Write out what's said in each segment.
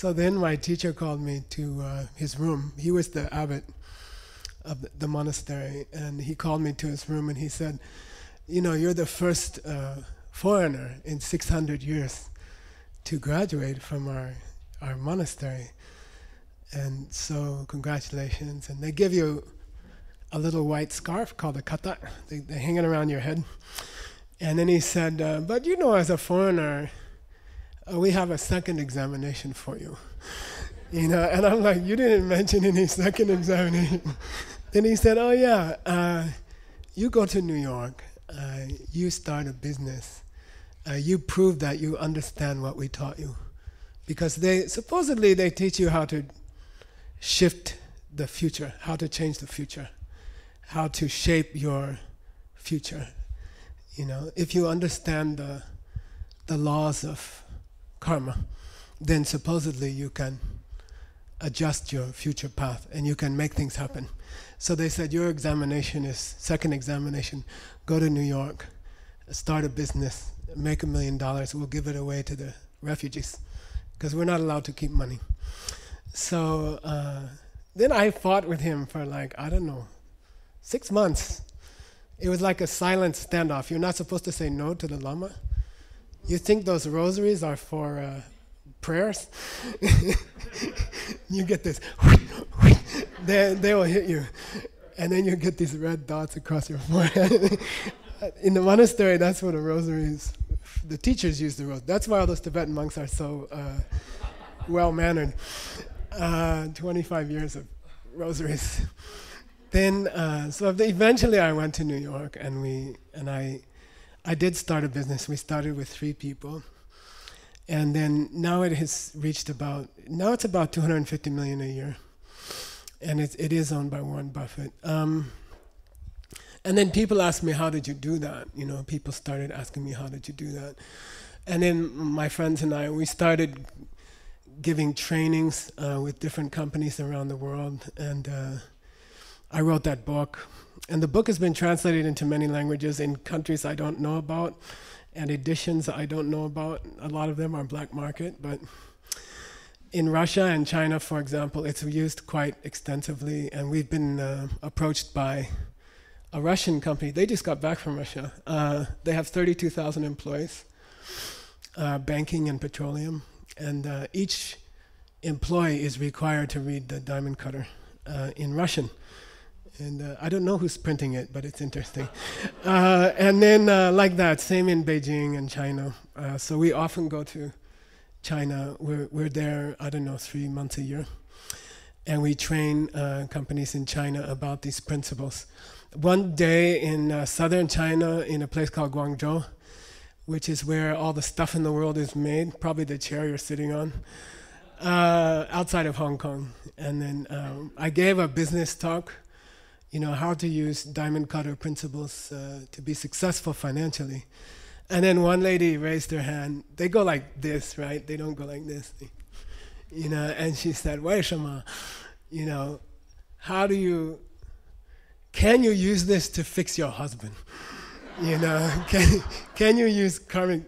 So then my teacher called me to his room. He was the abbot of the monastery, and he called me to his room and he said, you know, you're the first foreigner in 600 years to graduate from our monastery. And so congratulations. And they give you a little white scarf called a kata. They hang it around your head. And then he said, but you know, as a foreigner, we have a second examination for you. You know, and I'm like, you didn't mention any second examination. Then he said, oh yeah, you go to New York, you start a business, you prove that you understand what we taught you. Because supposedly they teach you how to shift the future, how to change the future, how to shape your future. You know, if you understand the laws of karma, then supposedly you can adjust your future path and you can make things happen. So they said, your examination is second examination. Go to New York, start a business, make $1 million. We'll give it away to the refugees because we're not allowed to keep money. So then I fought with him for like, I don't know, 6 months. It was like a silent standoff. You're not supposed to say no to the Lama. You think those rosaries are for prayers? You get this, they will hit you. And then you get these red dots across your forehead. In the monastery, that's what a rosary is. The teachers use the rosary. That's why all those Tibetan monks are so well-mannered. 25 years of rosaries. Then, so eventually I went to New York, and I did start a business. We started with 3 people, and then now it has reached about $250 million a year, and it is owned by Warren Buffett. And then people asked me, how did you do that? You know, people started asking me, how did you do that? And then my friends and I, we started giving trainings with different companies around the world, and I wrote that book, and the book has been translated into many languages in countries I don't know about, and editions I don't know about. A lot of them are black market, but in Russia and China, for example, it's used quite extensively, and we've been approached by a Russian company. They just got back from Russia. They have 32,000 employees, banking and petroleum, and each employee is required to read the Diamond Cutter in Russian. And I don't know who's printing it, but it's interesting. And then like that, same in Beijing and China. So we often go to China. We're there, I don't know, 3 months a year. And we train companies in China about these principles. One day in southern China, in a place called Guangzhou, which is where all the stuff in the world is made, probably the chair you're sitting on, outside of Hong Kong. And then I gave a business talk, you know, how to use diamond cutter principles to be successful financially. And then one lady raised her hand. They go like this, right? They don't go like this. You know, and she said, "Weishama, you know, can you use this to fix your husband? You know, can you use karmic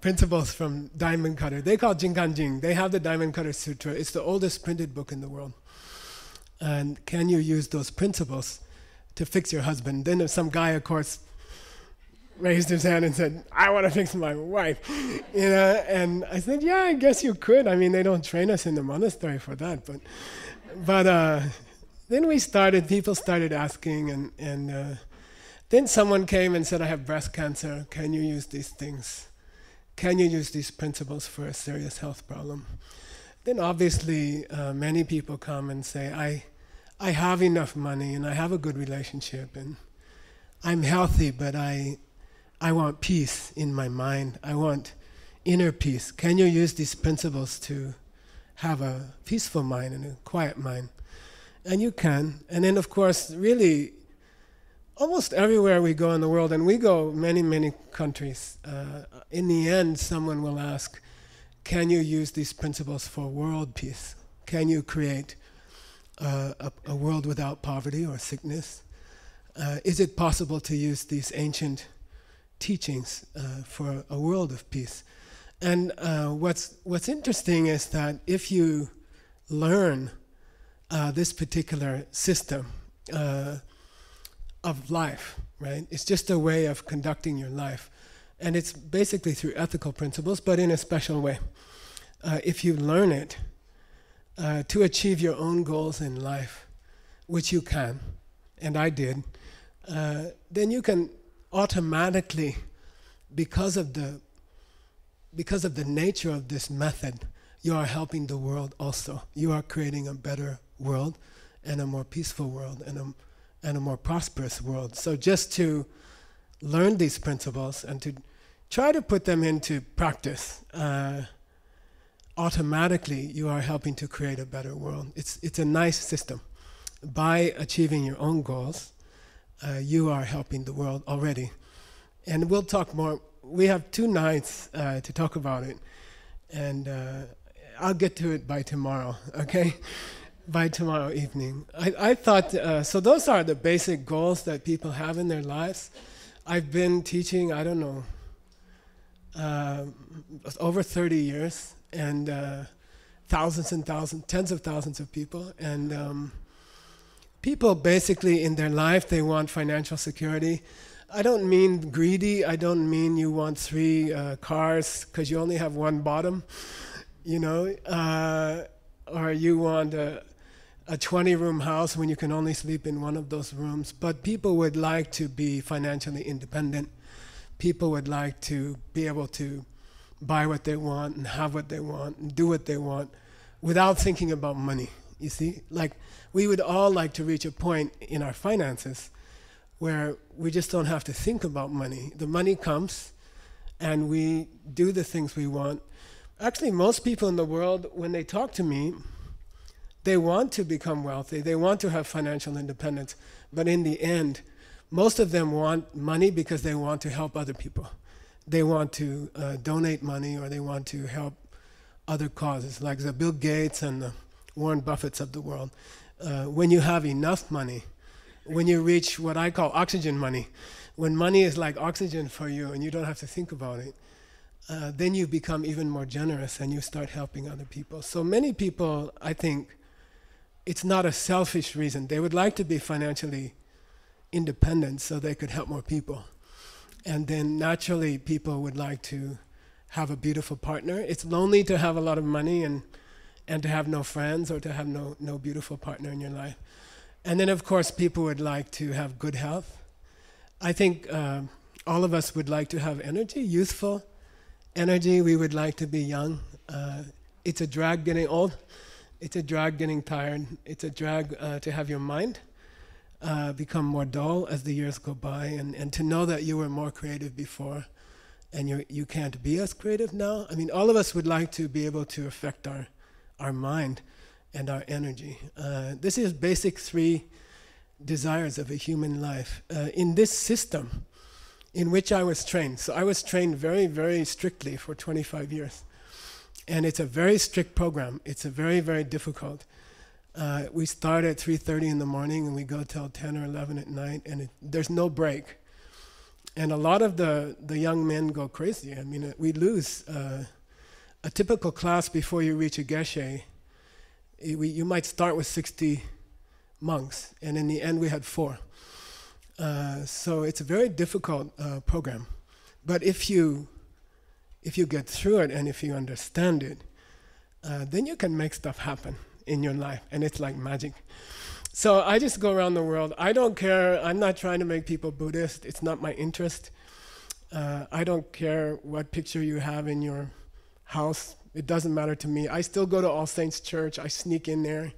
principles from Diamond Cutter?" They call it Jingang Jing. They have the Diamond Cutter Sutra. It's the oldest printed book in the world. And can you use those principles to fix your husband? Then if some guy, of course, raised his hand and said, "I want to fix my wife," you know, and I said, "Yeah, I guess you could. I mean, they don't train us in the monastery for that." But then people started asking, and then someone came and said, "I have breast cancer. Can you use these things? Can you use these principles for a serious health problem?" Then obviously many people come and say, I have enough money and I have a good relationship and I'm healthy, but I want peace in my mind. I want inner peace. Can you use these principles to have a peaceful mind and a quiet mind? And you can. And then of course, really, almost everywhere we go in the world, and we go many, many countries, in the end someone will ask, can you use these principles for world peace? Can you create a world without poverty or sickness? Is it possible to use these ancient teachings for a world of peace? And what's interesting is that if you learn this particular system of life, right? It's just a way of conducting your life. And it's basically through ethical principles, but in a special way. If you learn it to achieve your own goals in life, which you can, and I did, then you can automatically, because of the nature of this method, you are helping the world also. You are creating a better world, and a more peaceful world, and a more prosperous world. So just to learn these principles and to try to put them into practice, automatically you are helping to create a better world. It's a nice system. By achieving your own goals, you are helping the world already. And we'll talk more. We have 2 nights to talk about it. And I'll get to it by tomorrow, okay? By tomorrow evening. I thought, so those are the basic goals that people have in their lives. I've been teaching, I don't know, over 30 years, and thousands, tens of thousands of people. And people basically in their life, they want financial security. I don't mean greedy. I don't mean you want 3 cars because you only have one bottom, you know, or you want a 20-room house when you can only sleep in one of those rooms. But people would like to be financially independent. People would like to be able to buy what they want and have what they want and do what they want without thinking about money, you see? Like, we would all like to reach a point in our finances where we just don't have to think about money. The money comes, and we do the things we want. Actually, most people in the world, when they talk to me, they want to become wealthy. They want to have financial independence. But in the end, most of them want money because they want to help other people. They want to donate money, or they want to help other causes, like the Bill Gates and the Warren Buffetts of the world. When you have enough money, when you reach what I call oxygen money, when money is like oxygen for you and you don't have to think about it, then you become even more generous and you start helping other people. So many people, I think, it's not a selfish reason. They would like to be financially independent so they could help more people. And then naturally, people would like to have a beautiful partner. It's lonely to have a lot of money and to have no friends or to have no beautiful partner in your life. And then, of course, people would like to have good health. I think all of us would like to have energy, youthful energy. We would like to be young. It's a drag getting old. It's a drag getting tired. It's a drag to have your mind become more dull as the years go by, and to know that you were more creative before and you can't be as creative now. I mean, all of us would like to be able to affect our mind and our energy. This is basic 3 desires of a human life. In this system in which I was trained, so I was trained very, very strictly for 25 years. And it's a very strict program. It's a very, very difficult. We start at 3:30 in the morning and we go till 10 or 11 at night, and there's no break. And a lot of the young men go crazy. I mean, we lose a typical class before you reach a geshe. You might start with 60 monks, and in the end we had 4. So it's a very difficult program. But if you get through it and if you understand it, then you can make stuff happen in your life, and it's like magic. So I just go around the world. I don't care. I'm not trying to make people Buddhist. It's not my interest. I don't care what picture you have in your house. It doesn't matter to me. I still go to All Saints Church. I sneak in there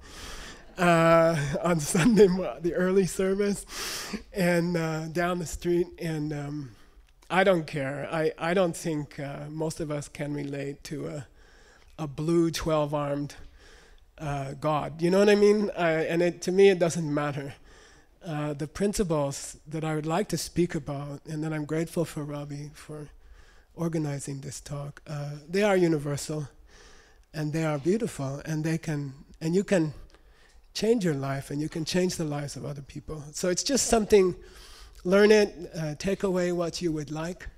on Sunday, the early service, and down the street. And I don't care. I don't think most of us can relate to a blue 12-armed God. You know what I mean? To me, it doesn't matter. The principles that I would like to speak about, and that I'm grateful for Robbie for organizing this talk, they are universal, and they are beautiful, and you can change your life, and you can change the lives of other people. So it's just something. Learn it, take away what you would like,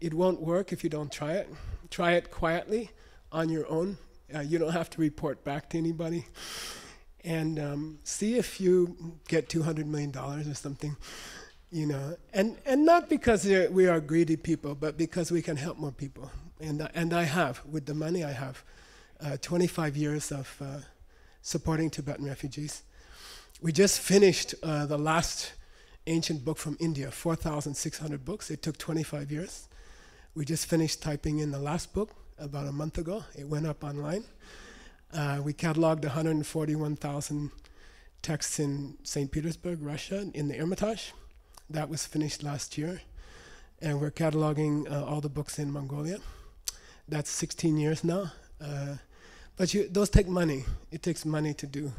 It won't work if you don't try it. Try it quietly on your own. You don't have to report back to anybody. And see if you get $200 million or something, you know. And not because we are greedy people, but because we can help more people. And I have, with the money I have, 25 years of supporting Tibetan refugees. We just finished the last ancient book from India, 4,600 books. It took 25 years. We just finished typing in the last book about a month ago. It went up online. We cataloged 141,000 texts in St. Petersburg, Russia, in the Hermitage. That was finished last year. And we're cataloging all the books in Mongolia. That's 16 years now. But those take money. It takes money to do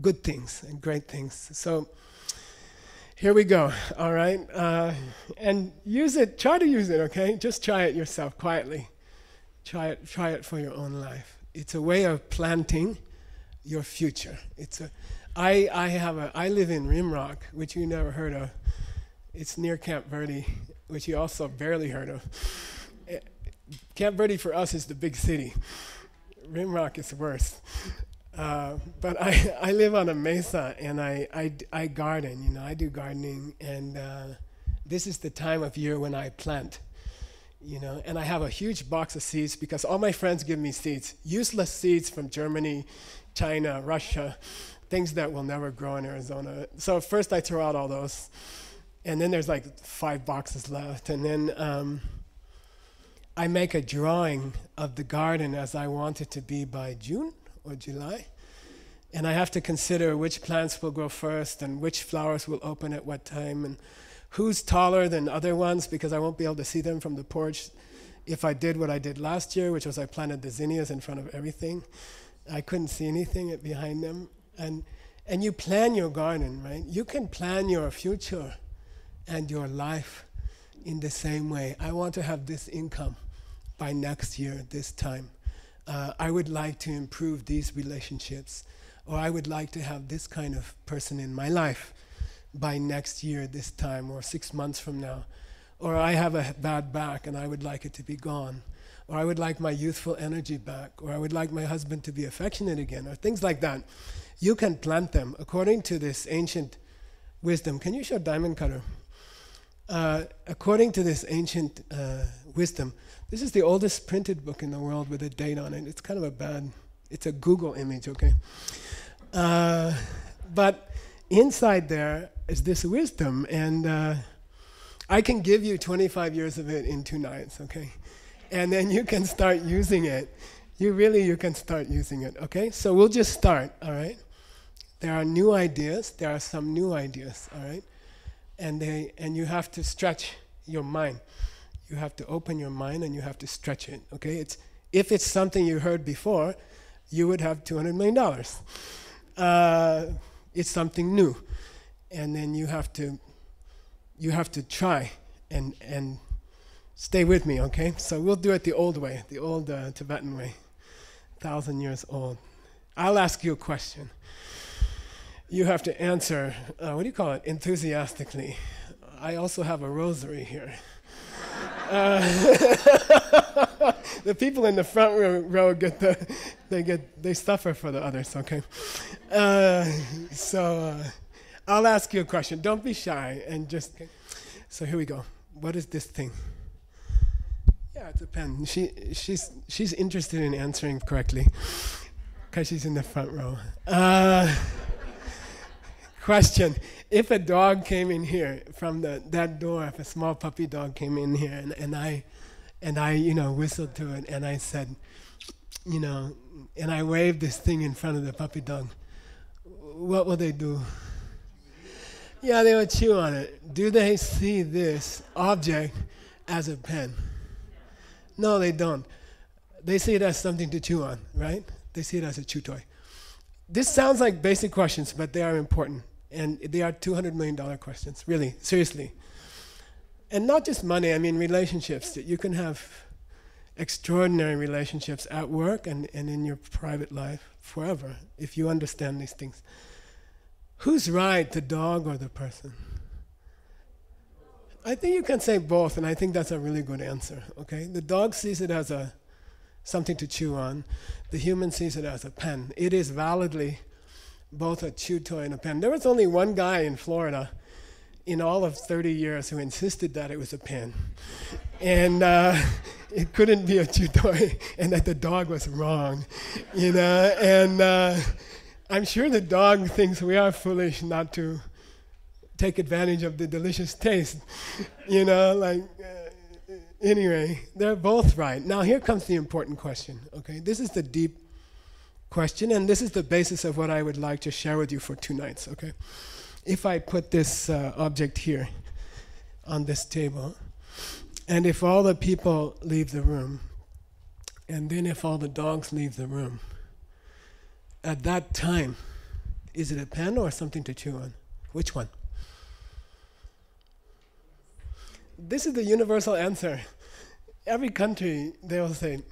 good things and great things. So here we go, all right? And use it, try to use it, okay? Just try it yourself, quietly. Try it for your own life. It's a way of planting your future. I live in Rimrock, which you never heard of. It's near Camp Verde, which you also barely heard of. Camp Verde for us is the big city. Rimrock is worse. But I live on a mesa, and I garden, you know, I do gardening, and this is the time of year when I plant, you know, and I have a huge box of seeds because all my friends give me seeds, useless seeds from Germany, China, Russia, things that will never grow in Arizona. So first I throw out all those, and then there's like 5 boxes left, and then I make a drawing of the garden as I want it to be by June or July, and I have to consider which plants will grow first and which flowers will open at what time and who's taller than other ones, because I won't be able to see them from the porch. If I did what I did last year, which was I planted the zinnias in front of everything, I couldn't see anything behind them. And you plan your garden, right? You can plan your future and your life in the same way. I want to have this income by next year, this time. I would like to improve these relationships, or I would like to have this kind of person in my life by next year, this time, or 6 months from now, or I have a bad back and I would like it to be gone, or I would like my youthful energy back, or I would like my husband to be affectionate again, or things like that. You can plant them according to this ancient wisdom. Can you show Diamond Cutter? According to this ancient wisdom, this is the oldest printed book in the world with a date on it. It's kind of a bad, it's a Google image, okay? But inside there is this wisdom, and I can give you 25 years of it in 2 nights, okay? And then you can start using it. You can start using it, okay? So we'll just start, all right? There are new ideas. There are some new ideas, all right? And you have to stretch your mind. You have to open your mind and you have to stretch it, okay? If it's something you heard before, you would have $200 million. It's something new. And then you have to try and stay with me, okay? So we'll do it the old way, the old Tibetan way, 1,000 years old. I'll ask you a question. You have to answer, what do you call it, enthusiastically. I also have a rosary here. The people in the front row they suffer for the others, okay? So I'll ask you a question. Don't be shy and just, okay. So here we go. What is this thing? Yeah, it's a pen. She's interested in answering correctly because she's in the front row. Question, if a dog came in here from that door, if a small puppy dog came in here and I you know, whistled to it and I said, you know, and I waved this thing in front of the puppy dog, what will they do? Yeah, they would chew on it. Do they see this object as a pen? No, they don't. They see it as something to chew on, right? They see it as a chew toy. This sounds like basic questions, but they are important. And they are $200 million questions, really, seriously. And not just money, I mean relationships. That you can have extraordinary relationships at work and in your private life forever, if you understand these things. Who's right, the dog or the person? I think you can say both, and I think that's a really good answer, okay? The dog sees it as a something to chew on. The human sees it as a pen. It is validly both a chew toy and a pen. There was only one guy in Florida in all of 30 years who insisted that it was a pen. And it couldn't be a chew toy, and that the dog was wrong, you know? And I'm sure the dog thinks we are foolish not to take advantage of the delicious taste, you know, like, anyway, they're both right. Now here comes the important question, okay? This is the deep question, and this is the basis of what I would like to share with you for 2 nights, okay? If I put this object here on this table, and if all the people leave the room, and then if all the dogs leave the room, at that time, is it a pen or something to chew on? Which one? This is the universal answer. Every country, they'll say.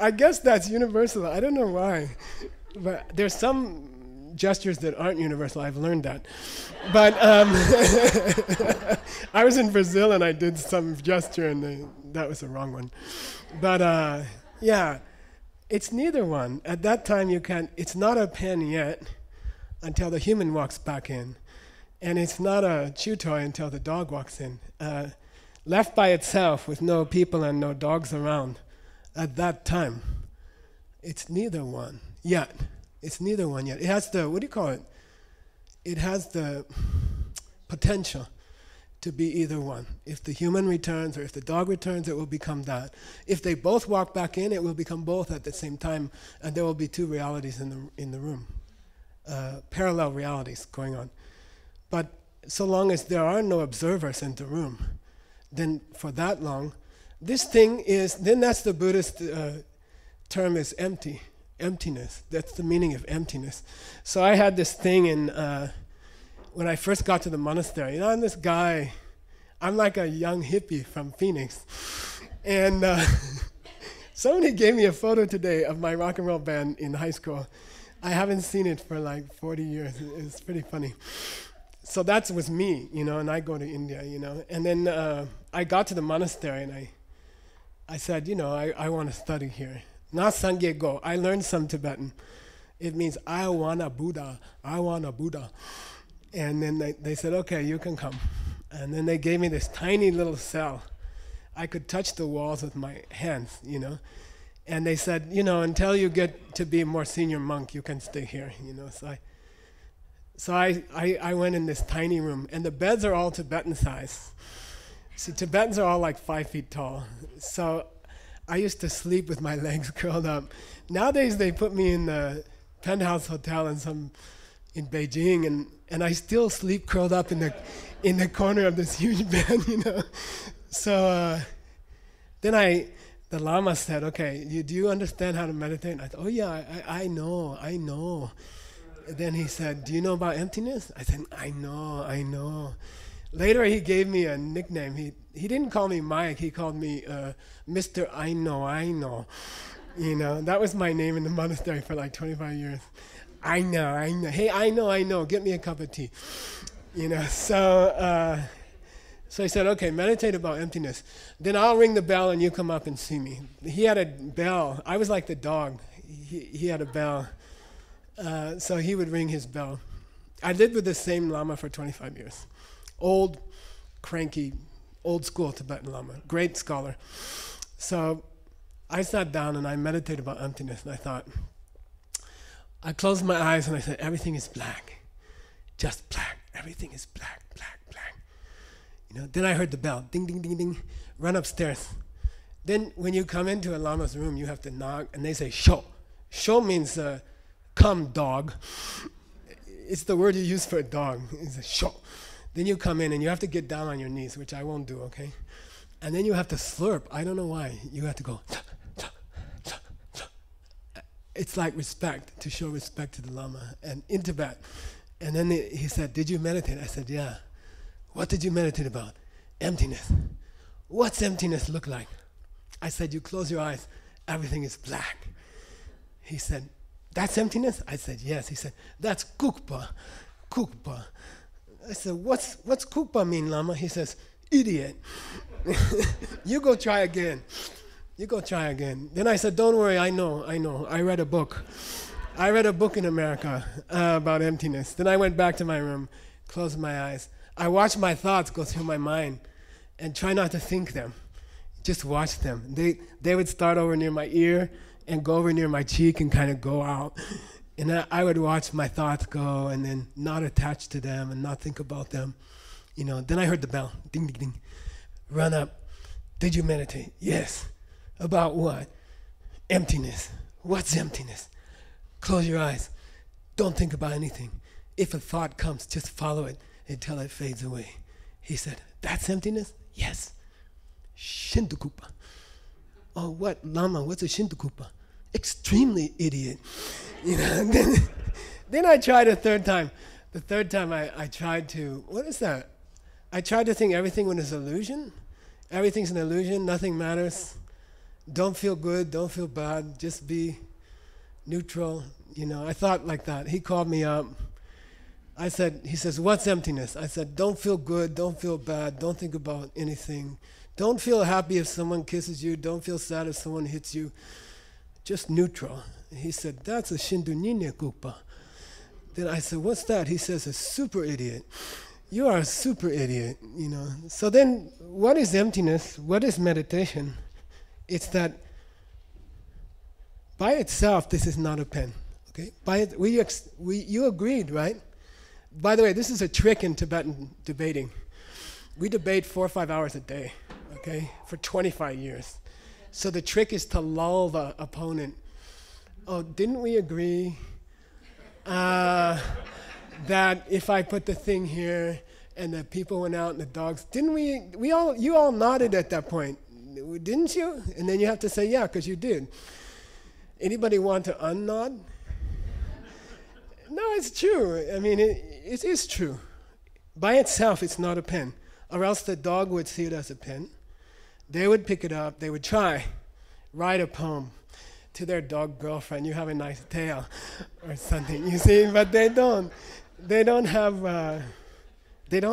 I guess that's universal. I don't know why. But there's some gestures that aren't universal. I've learned that. But I was in Brazil, and I did some gesture, and that was the wrong one. But yeah, it's neither one. At that time, you can't. It's not a pen yet until the human walks back in. And it's not a chew toy until the dog walks in. Left by itself with no people and no dogs around, at that time, it's neither one yet. It's neither one yet. It has the, what do you call it? It has the potential to be either one. If the human returns or if the dog returns, it will become that. If they both walk back in, it will become both at the same time, and there will be 2 realities in the room, parallel realities going on. But so long as there are no observers in the room, then for that long, this thing is, then that's the Buddhist term is empty, emptiness. That's the meaning of emptiness. So I had this thing in, when I first got to the monastery, you know, I'm this guy, I'm like a young hippie from Phoenix. And somebody gave me a photo today of my rock and roll band in high school. I haven't seen it for like 40 years. It's pretty funny. So that was me, you know, and I go to India, you know. And then I got to the monastery, and I said, you know, I want to study here. Not Sangye Go. I learned some Tibetan. It means, I want a Buddha. I want a Buddha. And then they said, okay, you can come. And then they gave me this tiny little cell. I could touch the walls with my hands, you know. And they said, you know, until you get to be a more senior monk, you can stay here, you know. So I went in this tiny room, and the beds are all Tibetan size. See, Tibetans are all like 5 feet tall. So I used to sleep with my legs curled up. Nowadays, they put me in the penthouse hotel in Beijing, and I still sleep curled up in the corner of this huge bed, you know. So then the Lama said, okay, do you understand how to meditate? And I thought, oh yeah, I know. Then he said, do you know about emptiness? I said, I know. Later he gave me a nickname. He didn't call me Mike, he called me Mr. I know. You know, that was my name in the monastery for like 25 years. I know. Hey, I know, get me a cup of tea. You know, so he said, okay, meditate about emptiness. Then I'll ring the bell and you come up and see me. He had a bell. I was like the dog. He had a bell. So he would ring his bell. I lived with the same Lama for 25 years. Old, cranky, old school Tibetan Lama, great scholar. So I sat down and I meditated about emptiness, and I closed my eyes and I said, everything is black, just black, everything is black, black, black. You know, then I heard the bell, ding, ding, ding, ding, run upstairs. Then when you come into a Lama's room, you have to knock, and they say, sho. Sho means, come, dog. It's the word you use for a dog. It's a show. Then you come in, and you have to get down on your knees, which I won't do, okay? And then you have to slurp. I don't know why. You have to go. It's like respect, to show respect to the Lama, and in Tibet. And then he said, did you meditate? I said, yeah. What did you meditate about? Emptiness. What's emptiness look like? I said, you close your eyes. Everything is black. He said, that's emptiness? I said, yes. He said, that's kukpa. I said, what's Kupa mean, Lama? He says, idiot. You go try again. You go try again. Then I said, don't worry, I know. I read a book. I read a book in America about emptiness. Then I went back to my room, closed my eyes. I watched my thoughts go through my mind and try not to think them. Just watch them. They would start over near my ear and go over near my cheek and kind of go out. And I would watch my thoughts go and then not attach to them and not think about them. You know, then I heard the bell, ding, ding, ding. Run up. Did you meditate? Yes. About what? Emptiness. What's emptiness? Close your eyes. Don't think about anything. If a thought comes, just follow it until it fades away. He said, that's emptiness? Yes. Shintokupa. Oh, what? Lama, what's a Shintokupa? Extremely idiot. You know. Then I tried a third time. The third time I tried to, what is that? I tried to think everything was an illusion. Everything's an illusion. Nothing matters. Don't feel good. Don't feel bad. Just be neutral. You know, I thought like that. He called me up. I said, he says, what's emptiness? I said, don't feel good. Don't feel bad. Don't think about anything. Don't feel happy if someone kisses you. Don't feel sad if someone hits you. Just neutral. He said, that's a Shindunyine Kupa. Then I said, what's that? He says, a super idiot. You are a super idiot, you know. So then, what is emptiness? What is meditation? It's that by itself, this is not a pen, okay? By it, you agreed, right? By the way, this is a trick in Tibetan debating. We debate 4 or 5 hours a day, okay, for 25 years. So the trick is to lull the opponent. Oh, didn't we agree that if I put the thing here and the people went out and the dogs, you all nodded at that point, didn't you? And then you have to say, yeah, because you did. Anybody want to unnod? No, it's true. I mean, it is true. By itself, it's not a pen, or else the dog would see it as a pen. They would pick it up. They would try, write a poem to their dog girlfriend, you have a nice tail, or something, you see? But they don't. They don't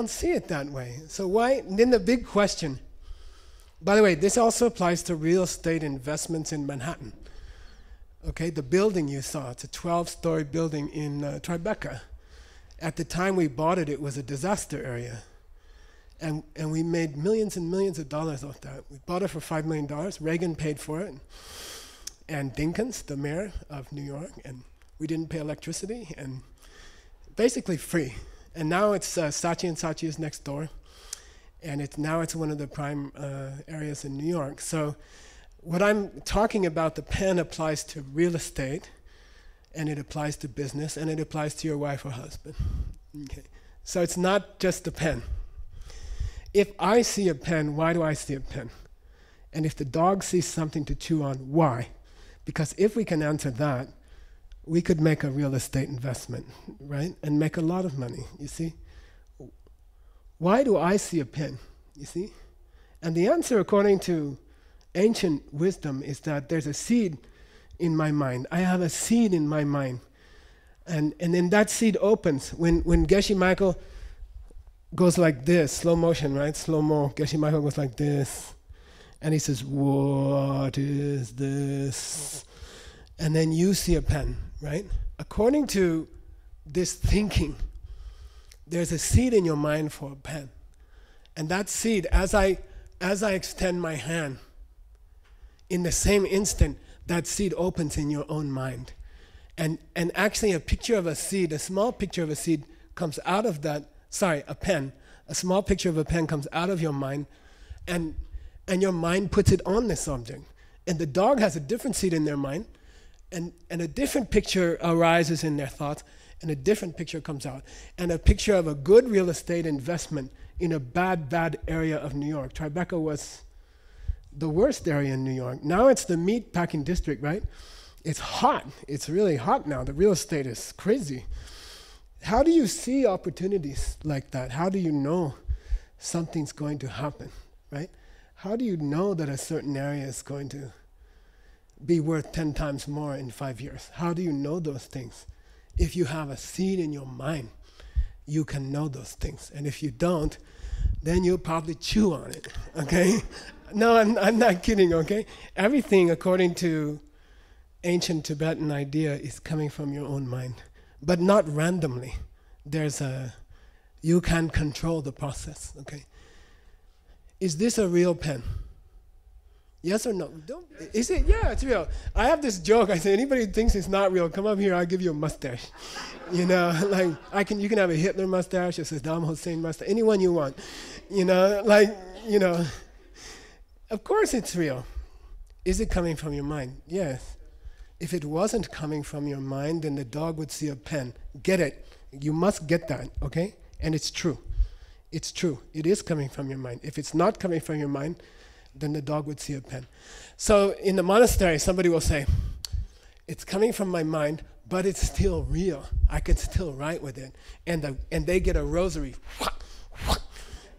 see it that way. So why? Then the big question, by the way, this also applies to real estate investments in Manhattan. Okay, the building you saw, it's a 12-story building in Tribeca. At the time we bought it, it was a disaster area. And we made millions and millions of dollars off that. We bought it for $5 million. Reagan paid for it. And Dinkins, the mayor of New York. And we didn't pay electricity. And basically free. And now it's Saatchi & Saatchi is next door. And now it's one of the prime areas in New York. So what I'm talking about, the pen applies to real estate, and it applies to business, and it applies to your wife or husband. Okay. So it's not just the pen. If I see a pen, why do I see a pen? And if the dog sees something to chew on, why? Because if we can answer that, we could make a real estate investment, right? And make a lot of money, you see? Why do I see a pen, you see? And the answer, according to ancient wisdom, is that there's a seed in my mind. I have a seed in my mind. And then that seed opens. When Geshe Michael goes like this, slow motion, right? Slow-mo. Geshe Michael goes like this. And he says, what is this? And then you see a pen, right? According to this thinking, there's a seed in your mind for a pen. And that seed, as I extend my hand, in the same instant, that seed opens in your own mind. And actually a picture of a seed, a small picture of a seed comes out of that, sorry, a pen. A small picture of a pen comes out of your mind, and your mind puts it on this object. And the dog has a different seed in their mind, and a different picture arises in their thoughts, and a different picture comes out. And a picture of a good real estate investment in a bad, bad area of New York. Tribeca was the worst area in New York. Now it's the meat packing district, right? It's hot. It's really hot now. The real estate is crazy. How do you see opportunities like that? How do you know something's going to happen, right? How do you know that a certain area is going to be worth 10 times more in 5 years? How do you know those things? If you have a seed in your mind. you can know those things. And if you don't, then you'll probably chew on it, okay? No, I'm not kidding, okay? Everything, according to ancient Tibetan idea, is coming from your own mind, but not randomly. There's a, you can control the process, okay? Is this a real pen? Yes or no? Don't, is it? Yeah, it's real. I have this joke. I say, anybody who thinks it's not real, come up here, I'll give you a mustache. You know, like, you can have a Hitler mustache, a Saddam Hussein mustache, anyone you want. You know, like, you know. Of course it's real. Is it coming from your mind? Yes. If it wasn't coming from your mind, then the dog would see a pen. Get it. You must get that, okay? And it's true. It's true. It is coming from your mind. If it's not coming from your mind, then the dog would see a pen. So in the monastery, somebody will say, it's coming from my mind, but it's still real. I can still write with it. And they get a rosary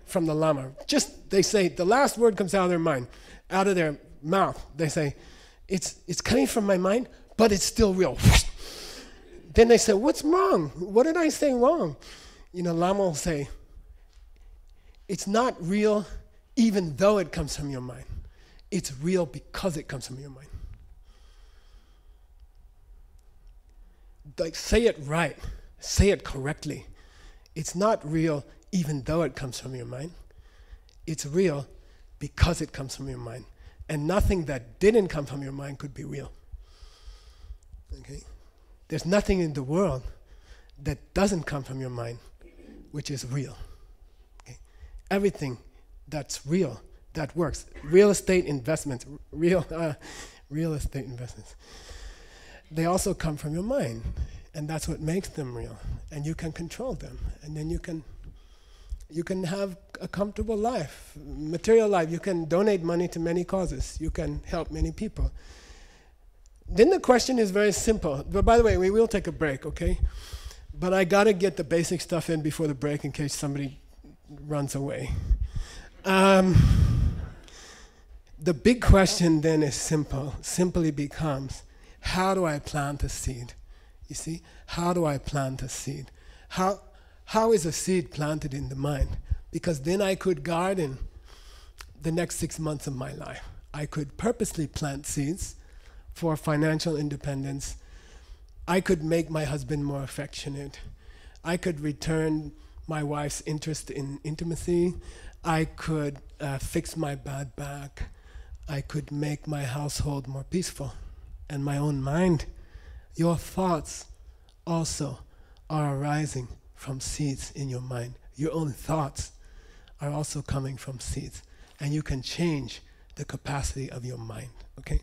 from the Lama. Just, they say, the last word comes out of their mind, out of their mouth. They say, it's coming from my mind, but it's still real. Then they say, what's wrong? What did I say wrong? You know, Lama will say, it's not real, even though it comes from your mind. It's real because it comes from your mind. Like, say it right. Say it correctly. It's not real even though it comes from your mind. It's real because it comes from your mind. And nothing that didn't come from your mind could be real. Okay? There's nothing in the world that doesn't come from your mind which is real. Okay? Everything that's real, that works. Real estate investments, real estate investments. They also come from your mind, and that's what makes them real. And you can control them, and then you can have a comfortable life, material life. You can donate money to many causes. You can help many people. Then the question is very simple. But by the way, we will take a break, okay? But I gotta get the basic stuff in before the break in case somebody runs away. The big question then is simple, simply becomes, how do I plant a seed? You see, how do I plant a seed? How is a seed planted in the mind? Because then I could garden the next 6 months of my life. I could purposely plant seeds for financial independence. I could make my husband more affectionate. I could return my wife's interest in intimacy. I could fix my bad back. I could make my household more peaceful. And my own mind, your thoughts also are arising from seeds in your mind. Your own thoughts are also coming from seeds. And you can change the capacity of your mind, okay?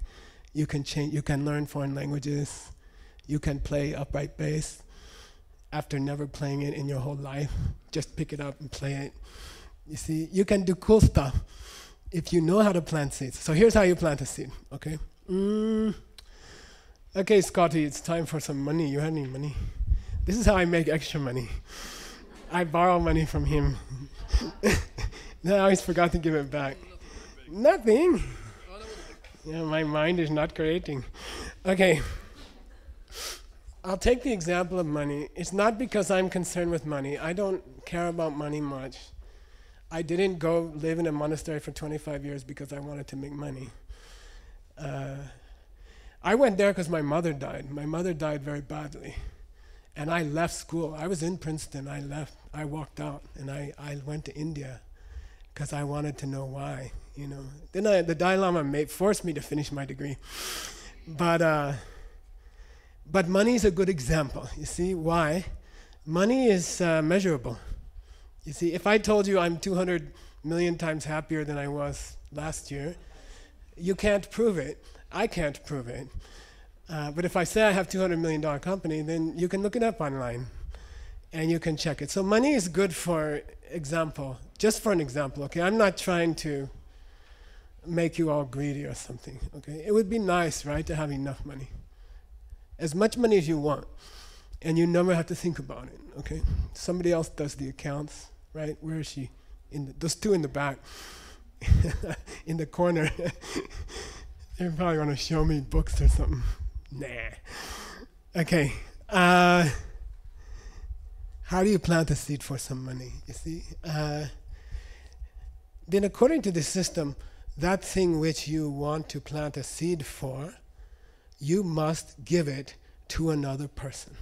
You can change, you can learn foreign languages. You can play upright bass after never playing it in your whole life. Just pick it up and play it. You see, you can do cool stuff if you know how to plant seeds. So here's how you plant a seed, okay? Okay, Scotty, it's time for some money. You have any money? This is how I make extra money. I borrow money from him. I always forgot to give it back. Nothing. Yeah, my mind is not creating. Okay. I'll take the example of money. It's not because I'm concerned with money. I don't care about money much. I didn't go live in a monastery for 25 years because I wanted to make money. I went there because my mother died. My mother died very badly. And I left school. I was in Princeton. I left. I walked out. And I went to India because I wanted to know why. You know. Then the Dalai Lama forced me to finish my degree. But money is a good example. You see why? Money is measurable. You see, if I told you I'm 200 million times happier than I was last year, you can't prove it. I can't prove it. But if I say I have a $200 million company, then you can look it up online, and you can check it. So money is good for example, just for an example, okay? I'm not trying to make you all greedy or something, okay? It would be nice, right, to have enough money, as much money as you want, and you never have to think about it, okay? Somebody else does the accounts, right? Where is she? Those two in the back, in the corner. They probably want to show me books or something. Nah. Okay. How do you plant a seed for some money, you see? Then according to the system, that thing which you want to plant a seed for, you must give it to another person.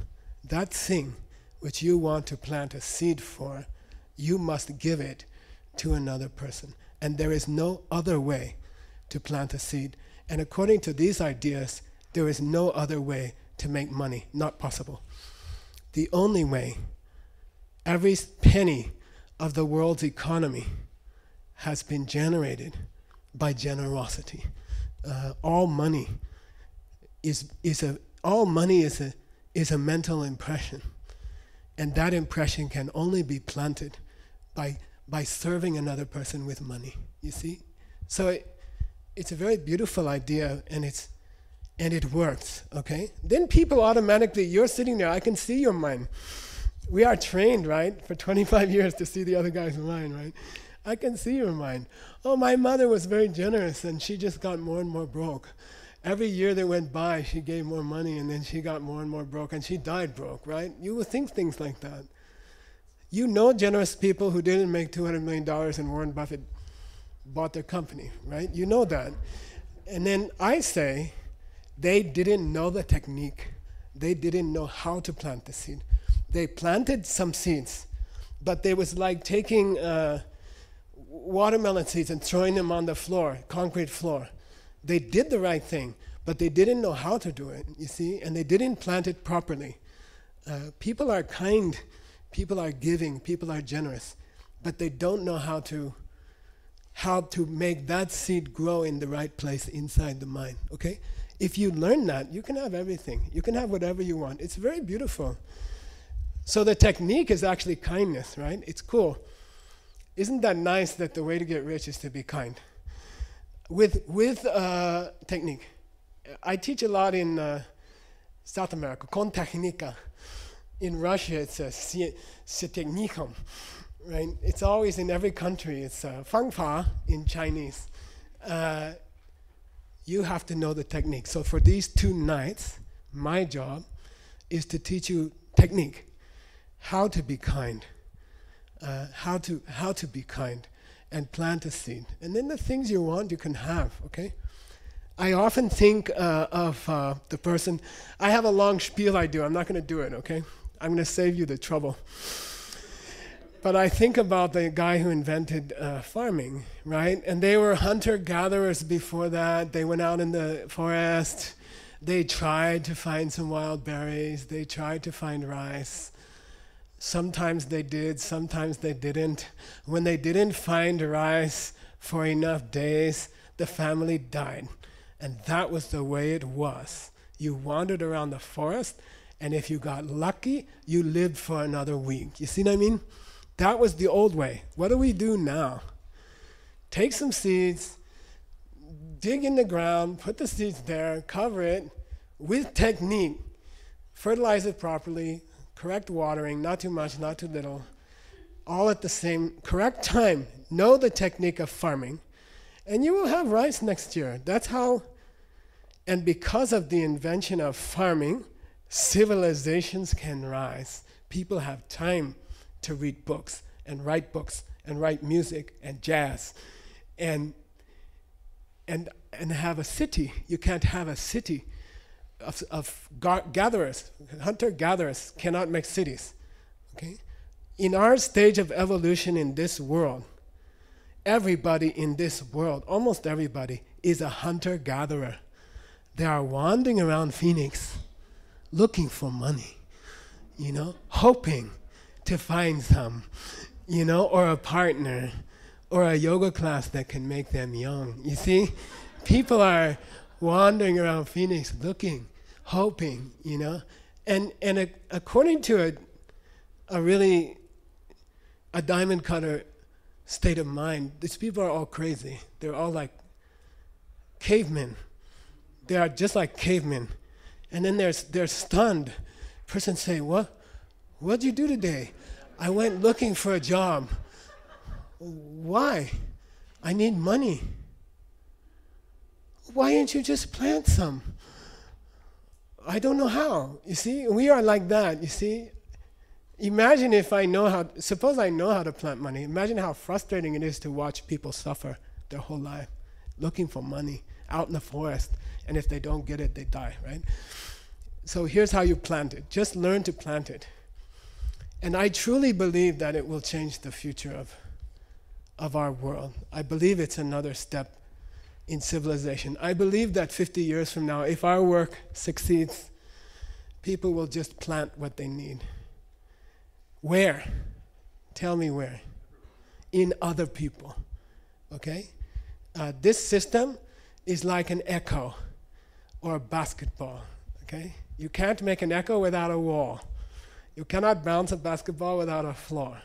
That thing which you want to plant a seed for, you must give it to another person. And there is no other way to plant a seed. And according to these ideas, there is no other way to make money, not possible. The only way, every penny of the world's economy has been generated by generosity. All money is a mental impression, and that impression can only be planted by serving another person with money, you see? So it's a very beautiful idea, and it works, okay? Then people automatically, you're sitting there, I can see your mind. We are trained, right, for 25 years to see the other guy's mind, right? I can see your mind. Oh, my mother was very generous, and she just got more and more broke. Every year that went by, she gave more money, and then she got more and more broke, and she died broke, right? You would think things like that. You know generous people who didn't make $200 million and Warren Buffett bought their company, right? You know that. And then I say, they didn't know the technique. They didn't know how to plant the seed. They planted some seeds, but they was like taking watermelon seeds and throwing them on the floor, concrete floor. They did the right thing, but they didn't know how to do it, you see? And they didn't plant it properly. People are kind, people are giving, people are generous, but they don't know how to make that seed grow in the right place inside the mind, okay? If you learn that, you can have everything. You can have whatever you want. It's very beautiful. So the technique is actually kindness, right? It's cool. Isn't that nice that the way to get rich is to be kind? With technique. I teach a lot in South America, con técnica. In Russia, it's se technikum, right? It's always in every country. It's fang fa in Chinese. You have to know the technique. So for these 2 nights, my job is to teach you technique, how to be kind, how to be kind, and plant a seed. And then the things you want, you can have, okay? I often think of the person, I have a long spiel I do, I'm not gonna do it, okay? I'm gonna save you the trouble. But I think about the guy who invented farming, right? And they were hunter-gatherers before that. They went out in the forest. They tried to find some wild berries. They tried to find rice. Sometimes they did, sometimes they didn't. When they didn't find rice for enough days, the family died. And that was the way it was. You wandered around the forest, and if you got lucky, you lived for another week. You see what I mean? That was the old way. What do we do now? Take some seeds, dig in the ground, put the seeds there, cover it with technique, fertilize it properly, correct watering, not too much, not too little, all at the same correct time. Know the technique of farming, and you will have rice next year. That's how, and because of the invention of farming, civilizations can rise. People have time to read books and write music and jazz and have a city. You can't have a city of gatherers. Hunter-gatherers cannot make cities, okay? In our stage of evolution in this world, everybody in this world, almost everybody, is a hunter-gatherer. They are wandering around Phoenix looking for money, you know, hoping to find some, you know, or a partner, or a yoga class that can make them young. You see, people are wandering around Phoenix looking, hoping, you know, and according to a diamond cutter state of mind, these people are all crazy. They're all like cavemen. They are just like cavemen, and then they're stunned. Person say, what? What'd you do today? I went looking for a job. Why? I need money. Why didn't you just plant some? I don't know how. You see, we are like that, you see. Imagine if I know how, suppose I know how to plant money. Imagine how frustrating it is to watch people suffer their whole life looking for money out in the forest, and if they don't get it, they die, right? So here's how you plant it. Just learn to plant it. And I truly believe that it will change the future of our world. I believe it's another step in civilization. I believe that 50 years from now, if our work succeeds, people will just plant what they need. Where? Tell me where. In other people, okay? This system is like an echo or a basketball, okay? You can't make an echo without a wall. You cannot bounce a basketball without a floor.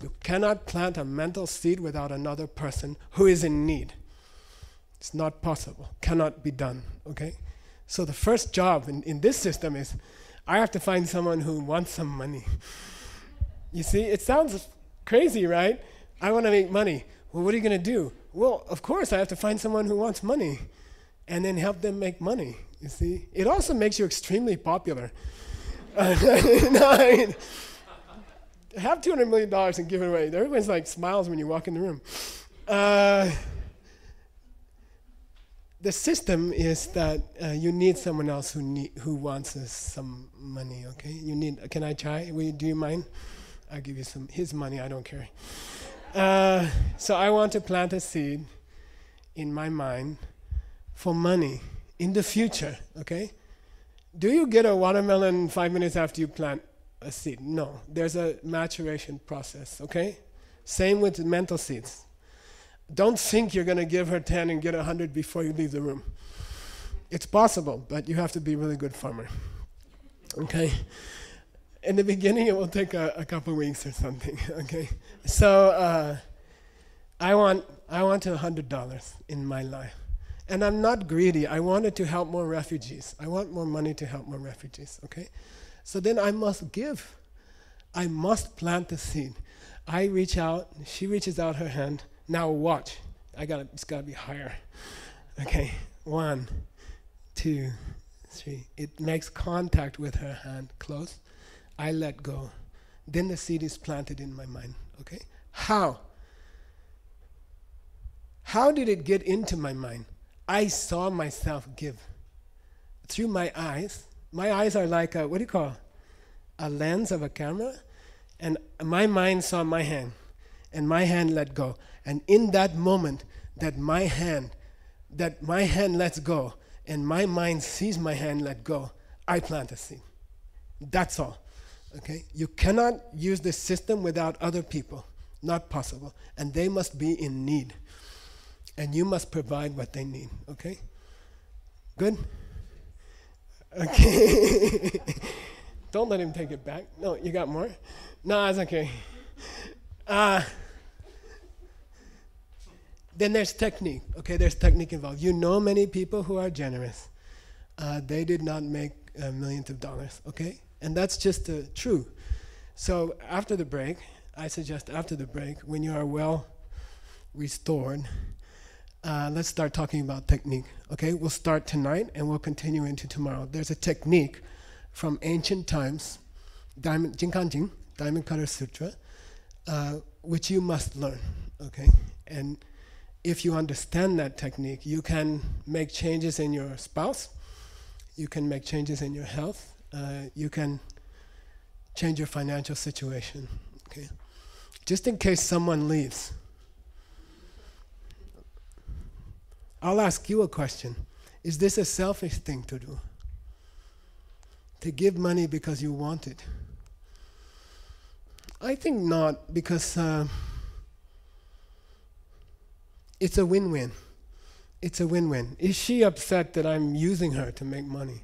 You cannot plant a mental seed without another person who is in need. It's not possible, cannot be done, okay? So the first job in this system is, I have to find someone who wants some money. You see, it sounds crazy, right? I want to make money. Well, what are you going to do? Well, of course, I have to find someone who wants money and then help them make money, you see? It also makes you extremely popular. No, I mean, have $200 million and give it away. Everyone's like smiles when you walk in the room. The system is that you need someone else who wants some money, okay? You need, can I try? Do you mind? I'll give you some, his money, I don't care. So I want to plant a seed in my mind for money in the future, okay? Do you get a watermelon 5 minutes after you plant a seed? No, there's a maturation process, okay? Same with mental seeds. Don't think you're going to give her 10 and get 100 before you leave the room. It's possible, but you have to be a really good farmer, okay? In the beginning, it will take a couple weeks or something, okay? So I want $100 in my life. And I'm not greedy. I wanted to help more refugees. I want more money to help more refugees, okay? So then I must give. I must plant the seed. I reach out, she reaches out her hand. Now watch. It's got to be higher. Okay, 1, 2, 3. It makes contact with her hand, close. I let go. Then the seed is planted in my mind, okay? How? How did it get into my mind? I saw myself give. Through my eyes. My eyes are like a, what do you call? A lens of a camera. And my mind saw my hand. And my hand let go. And in that moment that my hand lets go and my mind sees my hand let go, I plant a seed. That's all, okay? You cannot use this system without other people. Not possible. And they must be in need. And you must provide what they need, okay? Good? Okay. Don't let him take it back. No, you got more? No, it's okay. Then there's technique, okay? There's technique involved. You know many people who are generous. They did not make millions of dollars, okay? And that's just true. So after the break, I suggest after the break, when you are well restored, let's start talking about technique, okay? We'll start tonight and we'll continue into tomorrow. There's a technique from ancient times, Jingang Jing, Diamond Cutter Sutra, which you must learn, okay? And if you understand that technique, you can make changes in your spouse, you can make changes in your health, you can change your financial situation, okay? Just in case someone leaves, I'll ask you a question. Is this a selfish thing to do? To give money because you want it? I think not, because it's a win-win. It's a win-win. Is she upset that I'm using her to make money?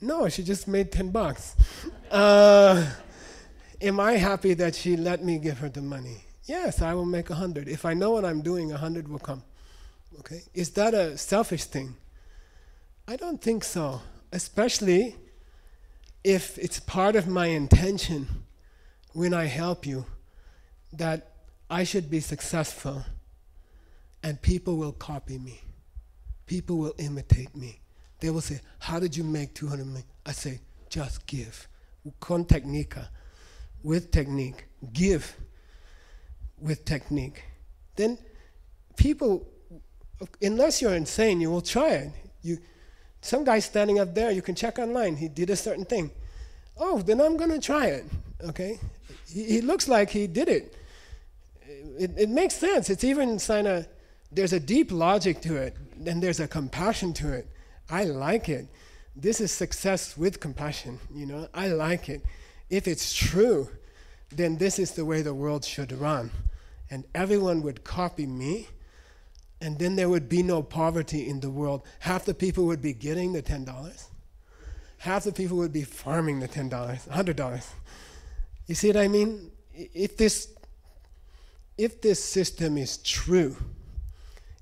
No, she just made $10. Am I happy that she let me give her the money? Yes, I will make 100. If I know what I'm doing, 100 will come. Okay, is that a selfish thing? I don't think so, especially if it's part of my intention when I help you that I should be successful and people will copy me. People will imitate me. They will say, how did you make $200 million? I say, just give. Con technica. with technique, give with technique, then people, unless you're insane, you will try it. Some guy standing up there, you can check online, he did a certain thing. Oh, then I'm going to try it, okay? He looks like he did it. It makes sense. It's even kind of, there's a deep logic to it, and there's a compassion to it. I like it. This is success with compassion, you know? I like it. If it's true, then this is the way the world should run. And everyone would copy me, and then there would be no poverty in the world. Half the people would be getting the $10. Half the people would be farming the $10, $100. You see what I mean? If this system is true,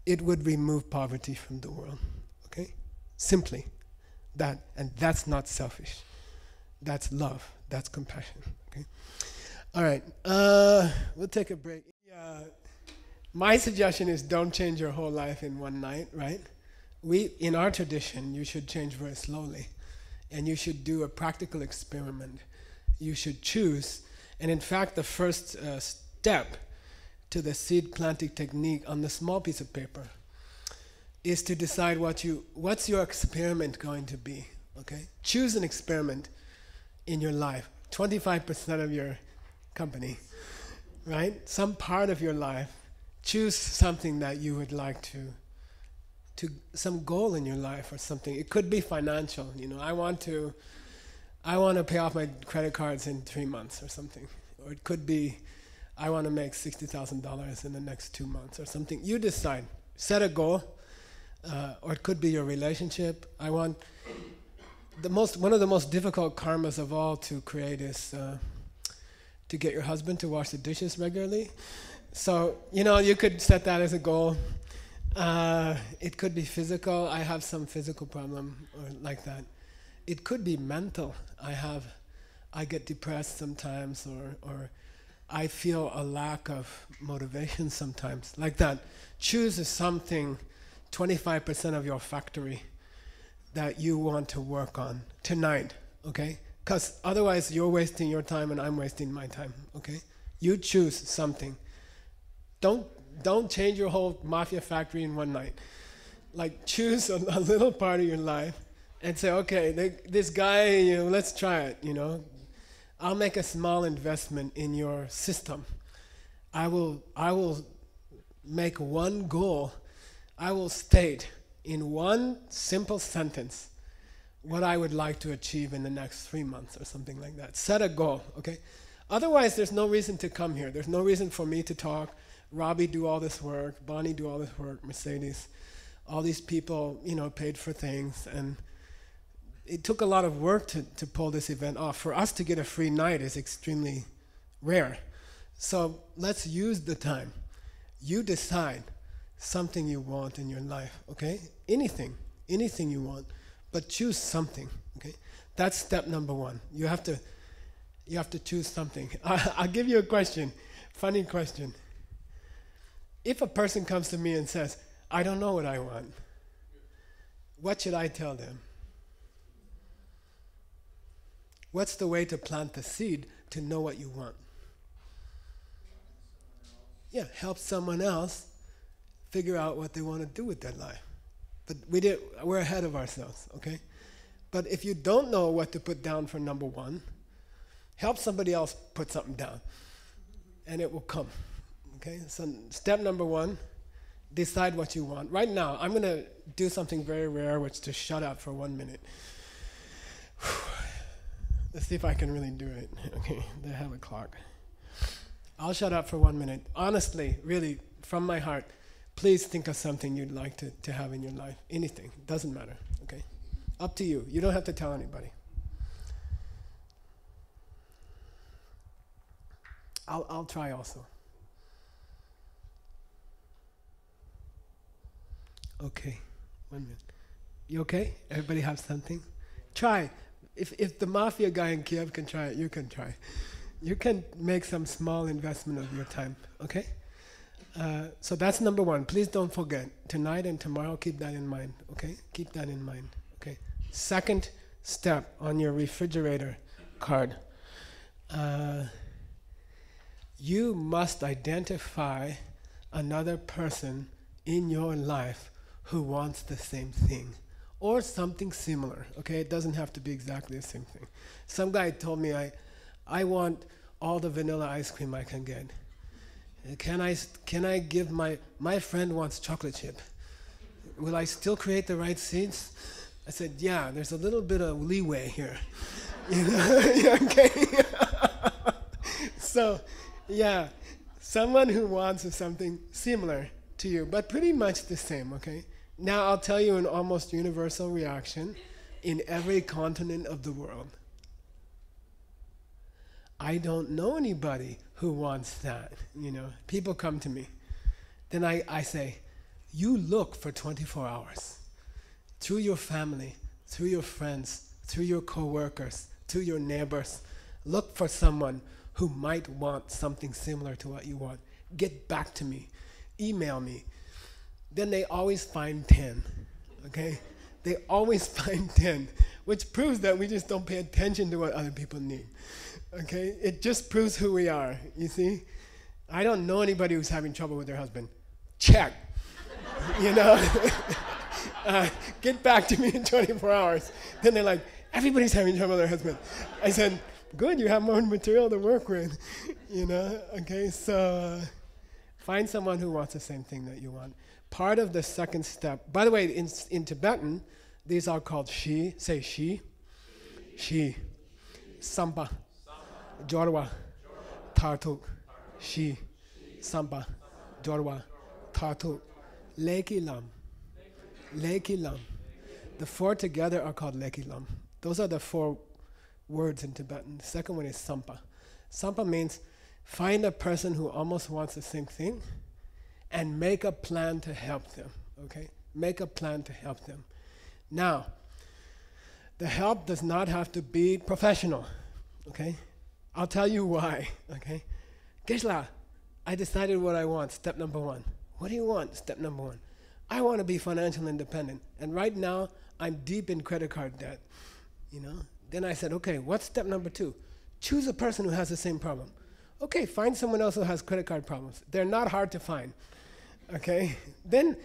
it would remove poverty from the world, okay? Simply that, and that's not selfish. That's love, that's compassion, okay? All right, we'll take a break. My suggestion is don't change your whole life in one night, right? In our tradition, you should change very slowly, and you should do a practical experiment. You should choose, and in fact, the first step to the seed planting technique on the small piece of paper is to decide what's your experiment going to be, okay? Choose an experiment in your life, 25% of your company, right? Some part of your life. Choose something that you would like to some goal in your life or something. It could be financial, you know, I want to pay off my credit cards in 3 months or something. Or it could be, I want to make $60,000 in the next 2 months or something. You decide, set a goal, or it could be your relationship. One of the most difficult karmas of all to create is to get your husband to wash the dishes regularly. So, you know, you could set that as a goal. It could be physical. I have some physical problem or like that. It could be mental. I get depressed sometimes or I feel a lack of motivation sometimes, like that. Choose something, 25% of your factory that you want to work on tonight, okay? Because otherwise you're wasting your time and I'm wasting my time, okay? You choose something. Don't change your whole mafia factory in one night. Like, choose a little part of your life and say, okay, this guy, you know, let's try it, you know? I'll make a small investment in your system. I will make one goal. I will state in one simple sentence what I would like to achieve in the next 3 months or something like that. Set a goal, okay? Otherwise, there's no reason to come here. There's no reason for me to talk. Robbie do all this work, Bonnie do all this work, Mercedes, all these people, you know, paid for things, and it took a lot of work to pull this event off. For us to get a free night is extremely rare. So let's use the time. You decide something you want in your life, okay? Anything you want, but choose something, okay? That's step number one. You have to choose something. I'll give you a question, funny question. If a person comes to me and says, I don't know what I want, what should I tell them? What's the way to plant the seed to know what you want? Yeah, help someone else figure out what they want to do with their life. But we're ahead of ourselves, okay? But if you don't know what to put down for number one, help somebody else put something down, and it will come. Okay, so step number one, decide what you want. Right now, I'm going to do something very rare, which is to shut up for 1 minute. Let's see if I can really do it. Okay, they have a clock. I'll shut up for 1 minute. Honestly, really, from my heart, please think of something you'd like to have in your life. Anything, doesn't matter, okay? Up to you. You don't have to tell anybody. I'll try also. Okay, 1 minute. You okay? Everybody have something? Try. If the mafia guy in Kiev can try it, you can try. You can make some small investment of your time, okay? So that's number one. Please don't forget. Tonight and tomorrow, keep that in mind, okay? Keep that in mind, okay? Second step on your refrigerator card. you must identify another person in your life who wants the same thing or something similar, okay? It doesn't have to be exactly the same thing. Some guy told me, I want all the vanilla ice cream I can get. Can I give my friend wants chocolate chip. Will I still create the right seeds? I said, yeah, there's a little bit of leeway here. You know, okay? So, yeah, someone who wants something similar to you, but pretty much the same, okay? Now I'll tell you an almost universal reaction in every continent of the world. I don't know anybody who wants that, you know. People come to me. Then I say, you look for 24 hours through your family, through your friends, through your coworkers, through your neighbors. Look for someone who might want something similar to what you want. Get back to me. Email me. Then they always find 10, okay? They always find 10, which proves that we just don't pay attention to what other people need. Okay, it just proves who we are, you see? I don't know anybody who's having trouble with their husband. Check, you know? Get back to me in 24 hours. Then they're like, everybody's having trouble with their husband. I said, good, you have more material to work with, you know? Okay, so find someone who wants the same thing that you want. Part of the second step, by the way, in Tibetan, these are called shi, say shi, shi, sampa. Jorwa, Tartuk, Shi, Sampa, Jorwa, Tartuk, Lekilam, Lekilam. The four together are called Lekilam. Those are the four words in Tibetan. The second one is Sampa. Sampa means find a person who almost wants the same thing and make a plan to help them, okay? Make a plan to help them. Now, the help does not have to be professional, okay? I'll tell you why, okay? Geshe-la, I decided what I want, step number one. What do you want, step number one? I want to be financially independent, and right now, I'm deep in credit card debt, you know? Then I said, okay, what's step number two? Choose a person who has the same problem. Okay, find someone else who has credit card problems. They're not hard to find, okay? Then,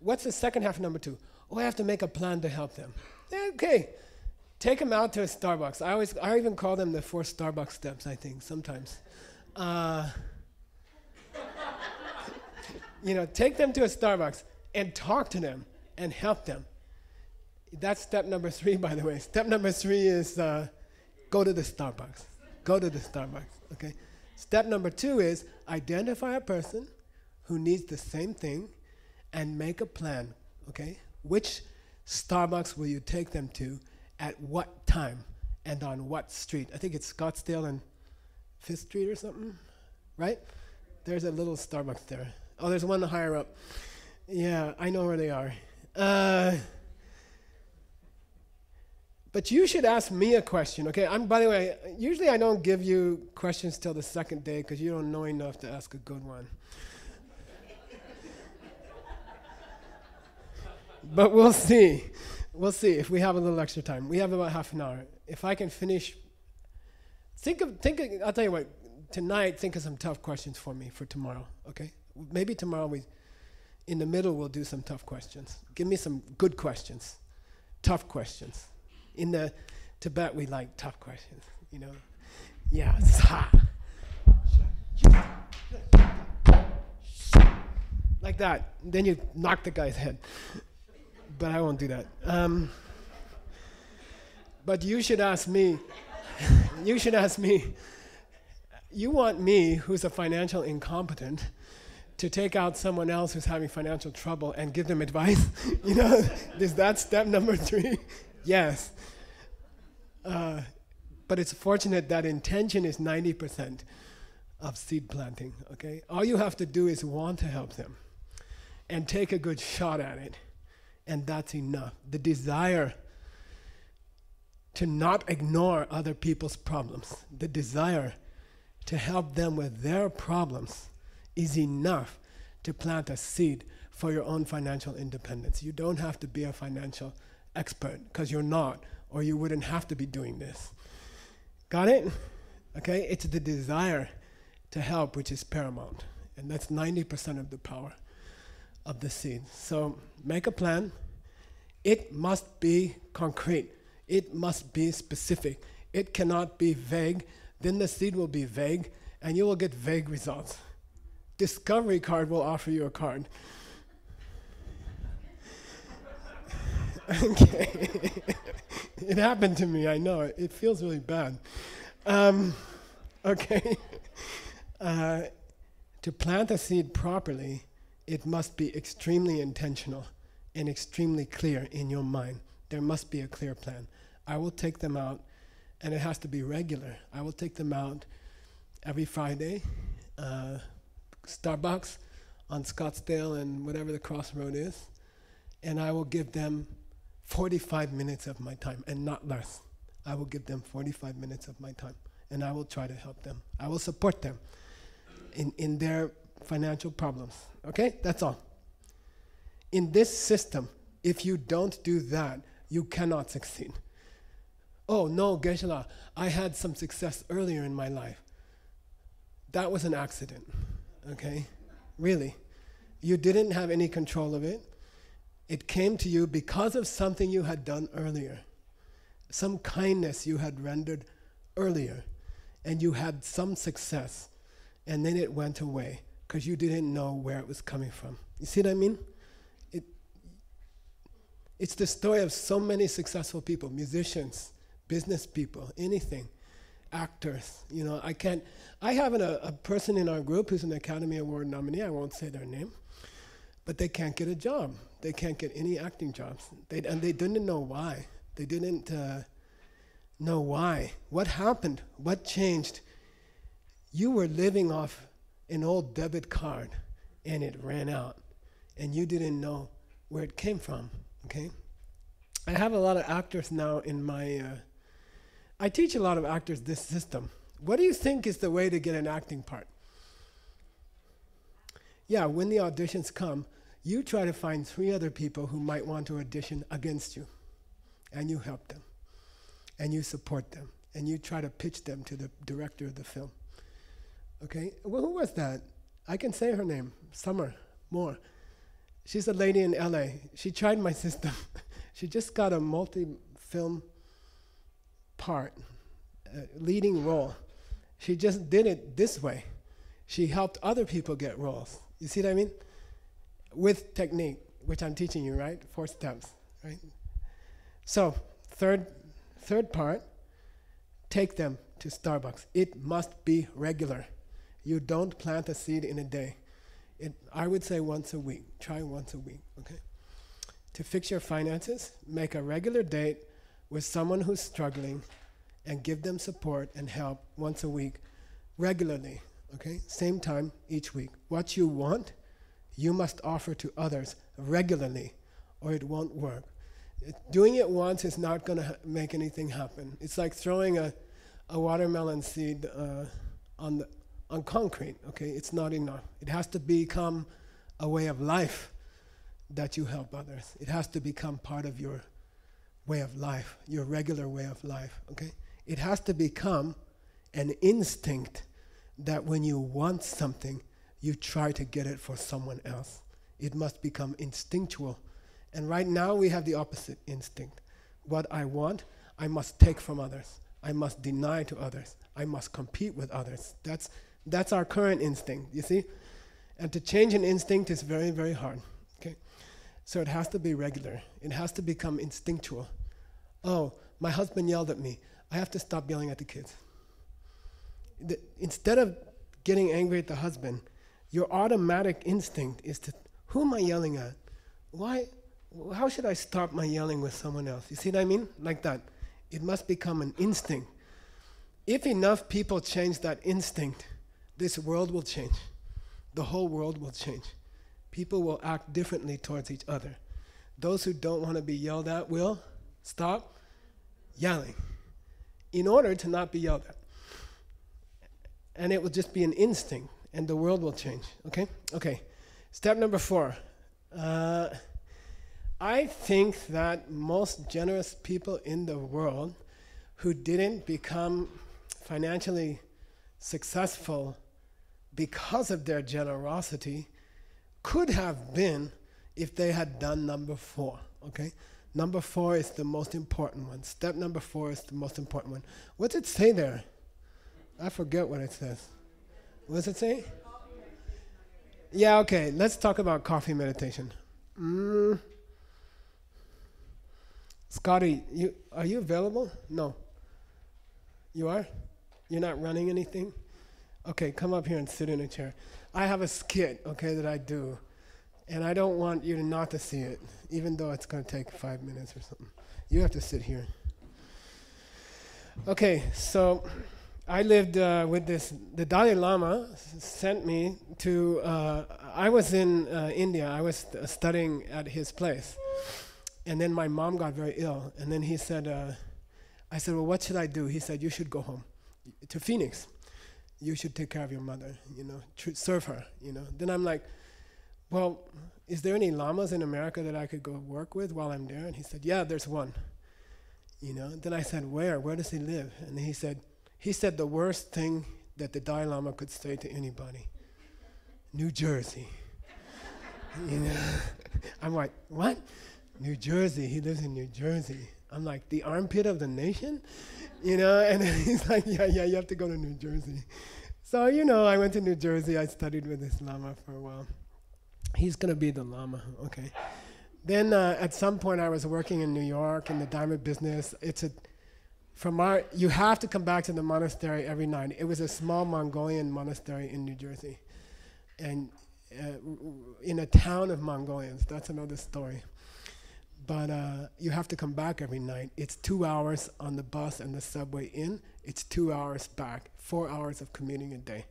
what's the second half of number two? Oh, I have to make a plan to help them. Okay. Take them out to a Starbucks. I even call them the four Starbucks steps, I think, sometimes. You know, take them to a Starbucks and talk to them and help them. That's step number three, by the way. Step number three is go to the Starbucks. Go to the Starbucks, okay? Step number two is identify a person who needs the same thing and make a plan, okay? Which Starbucks will you take them to? At what time and on what street? I think it's Scottsdale and 5th Street or something, right? There's a little Starbucks there. Oh, there's one higher up. Yeah, I know where they are. But you should ask me a question, okay? By the way, usually I don't give you questions till the second day because you don't know enough to ask a good one. But we'll see. We'll see if we have a little extra time. We have about half an hour. If I can finish, I'll tell you what, tonight think of some tough questions for me for tomorrow, okay? Maybe tomorrow in the middle we'll do some tough questions. Give me some good questions, tough questions. In the Tibet we like tough questions, you know? Yeah, like that, then you knock the guy's head. But I won't do that. But you should ask me, you should ask me, you want me, who's a financial incompetent, to take out someone else who's having financial trouble and give them advice? You know, is that step number three? Yes. But it's fortunate that intention is 90% of seed planting, okay? All you have to do is want to help them and take a good shot at it. And that's enough. The desire to not ignore other people's problems, the desire to help them with their problems is enough to plant a seed for your own financial independence. You don't have to be a financial expert, because you're not, or you wouldn't have to be doing this. Got it? Okay, it's the desire to help, which is paramount. And that's 90% of the power of the scene. So make a plan. It must be concrete. It must be specific. It cannot be vague. Then the seed will be vague, and you will get vague results. Discovery Card will offer you a card. Okay. It happened to me, I know. It feels really bad. Okay. To plant a seed properly, it must be extremely intentional and extremely clear in your mind. There must be a clear plan. I will take them out, and it has to be regular. I will take them out every Friday. Starbucks on Scottsdale and whatever the crossroad is, and I will give them 45 minutes of my time, and not less. I will give them 45 minutes of my time, and I will try to help them. I will support them in their financial problems. Okay? That's all. In this system, if you don't do that, you cannot succeed. Oh, no, Geshe La, I had some success earlier in my life. That was an accident. Okay? Really. You didn't have any control of it. It came to you because of something you had done earlier, some kindness you had rendered earlier, and you had some success, and then it went away because you didn't know where it was coming from. You see what I mean? It's the story of so many successful people, musicians, business people, anything. Actors, you know, I have a person in our group who's an Academy Award nominee, I won't say their name, but they can't get a job. They can't get any acting jobs. And they didn't know why. They didn't know why. What happened? What changed? You were living off an old debit card, and it ran out, and you didn't know where it came from, okay? I have a lot of actors now in my... I teach a lot of actors this system. What do you think is the way to get an acting part? Yeah, when the auditions come, you try to find 3 other people who might want to audition against you, and you help them, and you support them, and you try to pitch them to the director of the film. Okay, well, who was that? I can say her name, Summer Moore. She's a lady in LA. She tried my system. She just got a multi-film part, leading role. She just did it this way. She helped other people get roles. You see what I mean? With technique, which I'm teaching you, right? 4 steps, right? So, third part, take them to Starbucks. It must be regular. You don't plant a seed in a day. I would say once a week. Try once a week, okay? To fix your finances, make a regular date with someone who's struggling and give them support and help once a week, regularly, okay? Same time each week. What you want, you must offer to others regularly, or it won't work. Doing it once is not going to make anything happen. It's like throwing a watermelon seed on concrete, okay? It's not enough. It has to become a way of life that you help others. It has to become part of your way of life, your regular way of life, okay? It has to become an instinct that when you want something, you try to get it for someone else. It must become instinctual. And right now we have the opposite instinct. What I want, I must take from others. I must deny to others. I must compete with others. That's our current instinct, you see? And to change an instinct is very, very hard, okay? So it has to be regular. It has to become instinctual. Oh, my husband yelled at me. I have to stop yelling at the kids. Instead of getting angry at the husband, your automatic instinct is to, who am I yelling at? Why? How should I stop my yelling with someone else? You see what I mean? Like that. It must become an instinct. If enough people change that instinct, this world will change. The whole world will change. People will act differently towards each other. Those who don't want to be yelled at will stop yelling in order to not be yelled at. And it will just be an instinct, and the world will change, okay? Okay, step number 4. I think that most generous people in the world who didn't become financially successful because of their generosity, could have been if they had done number four, okay? Number four is the most important one. Step number four is the most important one. What's it say there? I forget what it says. What's it say? Yeah, okay, let's talk about coffee meditation. Scotty, are you available? No. You are? You're not running anything? Okay, come up here and sit in a chair. I have a skit, okay, that I do. And I don't want you not to see it, even though it's going to take 5 minutes or something. You have to sit here. Okay, so I lived with this. The Dalai Lama sent me to, I was in India. I was studying at his place. And then my mom got very ill. And then he said, I said, well, what should I do? He said, you should go home to Phoenix. You should take care of your mother, you know, serve her, you know. Then I'm like, well, is there any lamas in America that I could go work with while I'm there? And he said, yeah, there's one, you know. Then I said, where? Where does he live? And he said the worst thing that the Dalai Lama could say to anybody, New Jersey. You know, I'm like, what? New Jersey, he lives in New Jersey. I'm like, the armpit of the nation? You know, and he's like, yeah, you have to go to New Jersey. So, you know, I went to New Jersey. I studied with this Lama for a while. He's going to be the Lama, okay. Then at some point I was working in New York in the diamond business. You have to come back to the monastery every night. It was a small Mongolian monastery in New Jersey. And in a town of Mongolians, that's another story. But you have to come back every night. It's 2 hours on the bus and the subway in. It's 2 hours back, 4 hours of commuting a day.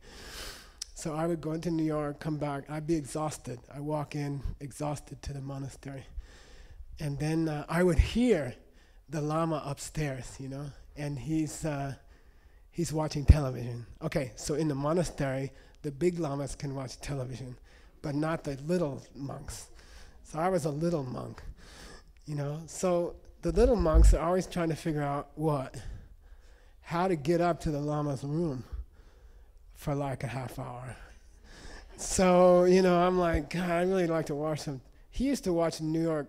So I would go into New York, come back. I'd be exhausted. I walk in exhausted to the monastery. And then I would hear the Lama upstairs, you know, and he's watching television. Okay, so in the monastery, the big Lamas can watch television, but not the little monks. So I was a little monk. You know, so the little monks are always trying to figure out how to get up to the Lama's room for like a half hour. So, you know, I'm like, God, I really like to watch him. He used to watch New York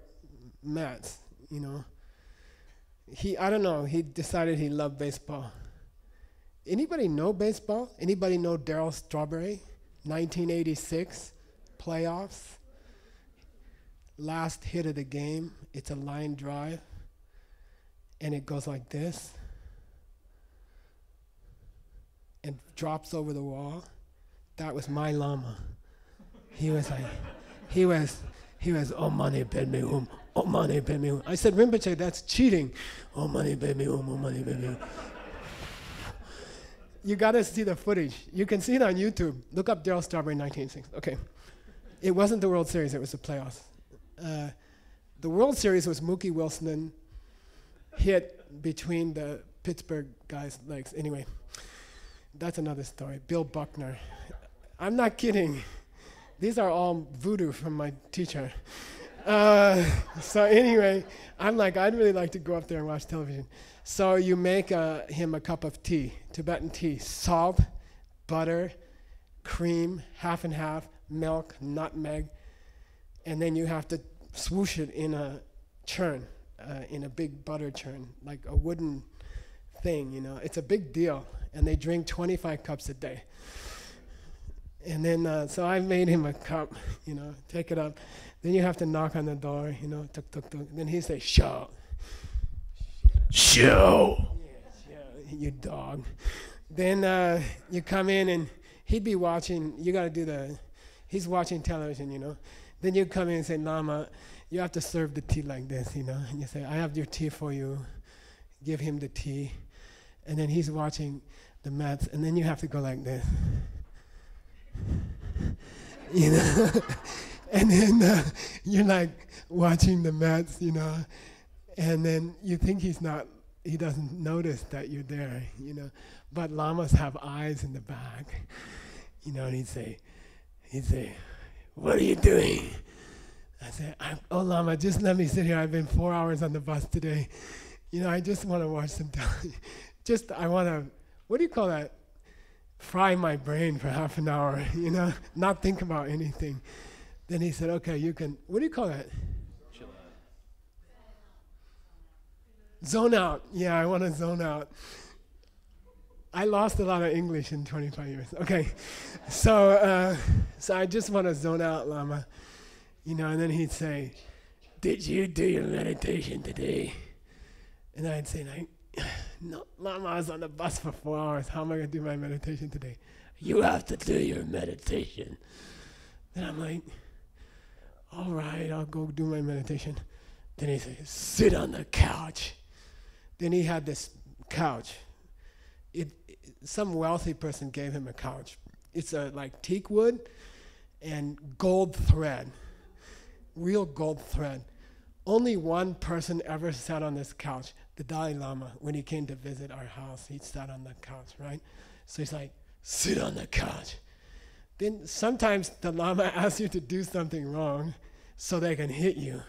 Mets, you know. I don't know, he decided he loved baseball. Anybody know baseball? Anybody know Daryl Strawberry? 1986 playoffs. Last hit of the game, it's a line drive, and it goes like this, and drops over the wall. That was my Lama. He was like, he was, oh money bid me home, oh money bid me home. I said, Rinpoche, that's cheating. Oh money bid me home, oh money bid me home. You gotta see the footage. You can see it on YouTube. Look up Daryl Strawberry 1960. Okay, it wasn't the World Series, it was the playoffs. The World Series was Mookie Wilson hit between the Pittsburgh guys' legs. Anyway, that's another story. Bill Buckner. I'm not kidding. These are all voodoo from my teacher. So anyway, I'm like, I'd really like to go up there and watch television. So you make him a cup of tea, Tibetan tea, salt, butter, cream, half and half, milk, nutmeg, and then you have to swoosh it in a churn, in a big butter churn, like a wooden thing, you know. It's a big deal, and they drink 25 cups a day. And then, so I made him a cup, you know, take it up. Then you have to knock on the door, you know, tuk, tuk, tuk. Then he says, show. Show. Yeah, show, you dog. Then you come in, and he'd be watching, he's watching television, you know. Then you come in and say, Lama, you have to serve the tea like this, you know. And you say, I have your tea for you. Give him the tea. And then he's watching the Mets. And then you have to go like this. You know. And then you're like watching the Mets, you know. And then you think he doesn't notice that you're there, you know. But Lamas have eyes in the back. You know, and he'd say, what are you doing? I said, oh, Lama, just let me sit here. I've been 4 hours on the bus today. You know, I just want to watch some television. I want to, what do you call that? fry my brain for half an hour, you know, not think about anything. Then he said, okay, you can, what do you call it? Chill out. Zone out. Yeah, I want to zone out. I lost a lot of English in 25 years. Okay, so I just want to zone out, Lama. You know, and then he'd say, did you do your meditation today? And I'd say, like, no, Lama, I was on the bus for 4 hours. How am I going to do my meditation today? You have to do your meditation. Then I'm like, all right, I'll go do my meditation. Then he said, sit on the couch. Then he had this couch. Some wealthy person gave him a couch. It's like teak wood and gold thread, real gold thread. Only one person ever sat on this couch, the Dalai Lama. When he came to visit our house, he sat on the couch, right? So he's like, sit on the couch. Then sometimes the Lama asks you to do something wrong so they can hit you.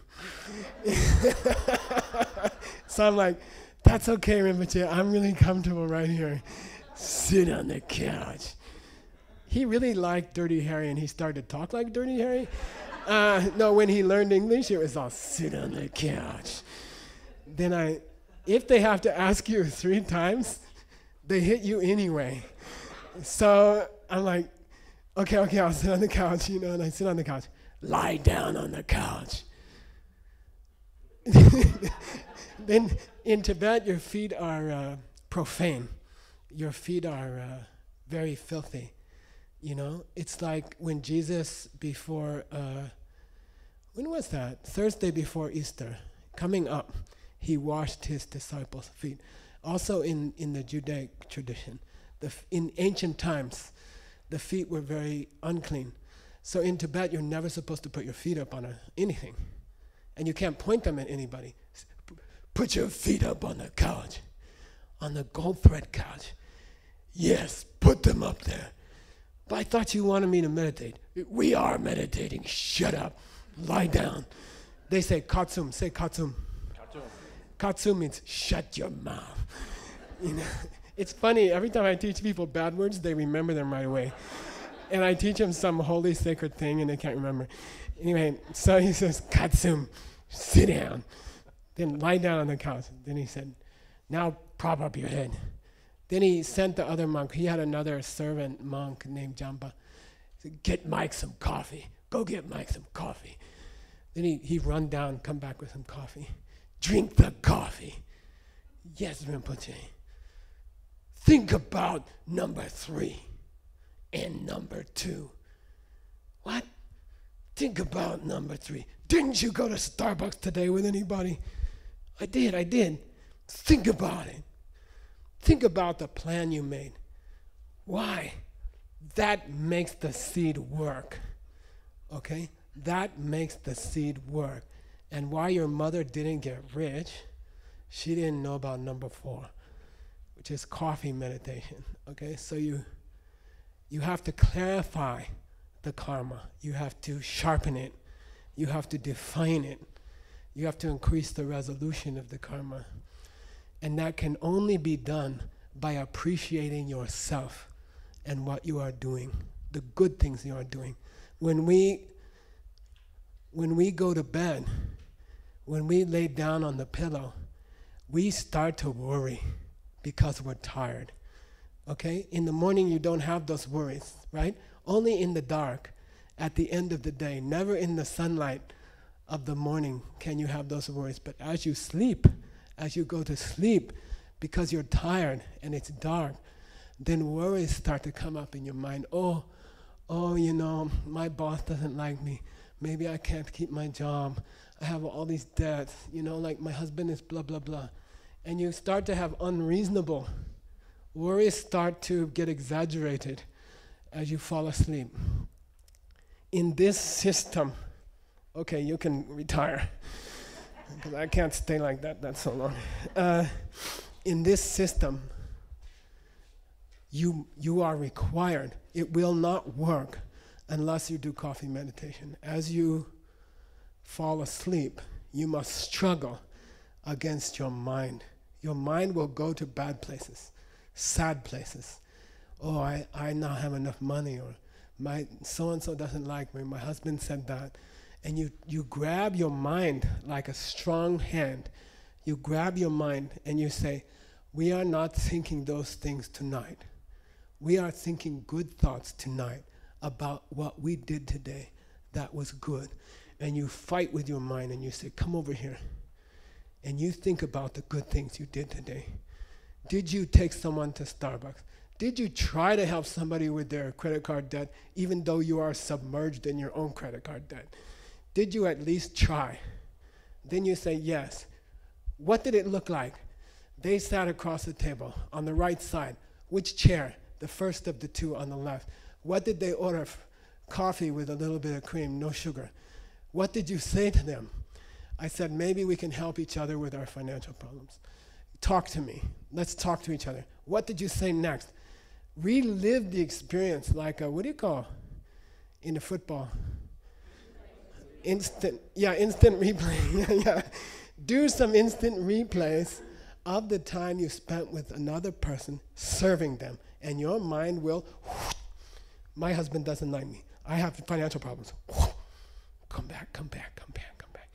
So I'm like, that's okay, Rinpoche, I'm really comfortable right here. Sit on the couch. He really liked Dirty Harry, and he started to talk like Dirty Harry. No, when he learned English, it was all, sit on the couch. Then if they have to ask you 3 times, they hit you anyway. So I'm like, okay, I'll sit on the couch, you know, and I sit on the couch. Lie down on the couch. Then in Tibet, your feet are profane. Your feet are very filthy, you know? It's like when Jesus before, when was that? Thursday before Easter, coming up, he washed his disciples' feet. Also in the Judaic tradition, in ancient times, the feet were very unclean. So in Tibet, you're never supposed to put your feet up on anything. And you can't point them at anybody. Put your feet up on the couch, on the gold thread couch. Yes, put them up there. But I thought you wanted me to meditate. We are meditating. Shut up. Lie down. They say katsum. Say katsum. Katsum. Katsum means shut your mouth. You know? It's funny, every time I teach people bad words, they remember them right away. And I teach them some holy sacred thing and they can't remember. Anyway, so he says, katsum, sit down. Then lie down on the couch. Then he said, now prop up your head. Then he sent the other monk. He had another servant monk named Jampa. He said, get Mike some coffee. Go get Mike some coffee. Then he run down, come back with some coffee. Drink the coffee. Yes, Rinpoche. Think about number 3 and number 2. What? Think about number 3. Didn't you go to Starbucks today with anybody? I did. Think about it. Think about the plan you made. Why? That makes the seed work. Okay? That makes the seed work. And why your mother didn't get rich, she didn't know about number 4. Which is coffee meditation, okay? So you have to clarify the karma. You have to sharpen it. You have to define it. You have to increase the resolution of the karma. And that can only be done by appreciating yourself and what you are doing, the good things you are doing. When we go to bed, when we lay down on the pillow, we start to worry. Because we're tired, okay? In the morning, you don't have those worries, right? Only in the dark, at the end of the day, never in the sunlight of the morning can you have those worries. But as you sleep, as you go to sleep, because you're tired and it's dark, then worries start to come up in your mind. Oh, you know, my boss doesn't like me. Maybe I can't keep my job. I have all these debts, you know, like my husband is blah, blah, blah. And you start to have unreasonable worries, start to get exaggerated as you fall asleep. In this system, okay, you can retire, because I can't stay like that, that's so long. In this system, you are required. It will not work unless you do coffee meditation. As you fall asleep, you must struggle against your mind. Your mind will go to bad places, sad places, oh, I not have enough money, or my so-and-so doesn't like me, my husband said that. And you grab your mind like a strong hand. You grab your mind and you say, we are not thinking those things tonight. We are thinking good thoughts tonight about what we did today that was good. And you fight with your mind and you say, come over here. And you think about the good things you did today. Did you take someone to Starbucks? Did you try to help somebody with their credit card debt, even though you are submerged in your own credit card debt? Did you at least try? Then you say yes. What did it look like? They sat across the table on the right side. Which chair? The first of the two on the left. What did they order? Coffee with a little bit of cream, no sugar. What did you say to them? I said, maybe we can help each other with our financial problems. Talk to me. Let's talk to each other. What did you say next? Relive the experience like a, what do you call in the football? Instant, yeah, instant replay. Yeah. Do some instant replays of the time you spent with another person serving them, and your mind will, my husband doesn't like me. I have financial problems. Come back, come back, come back, come back.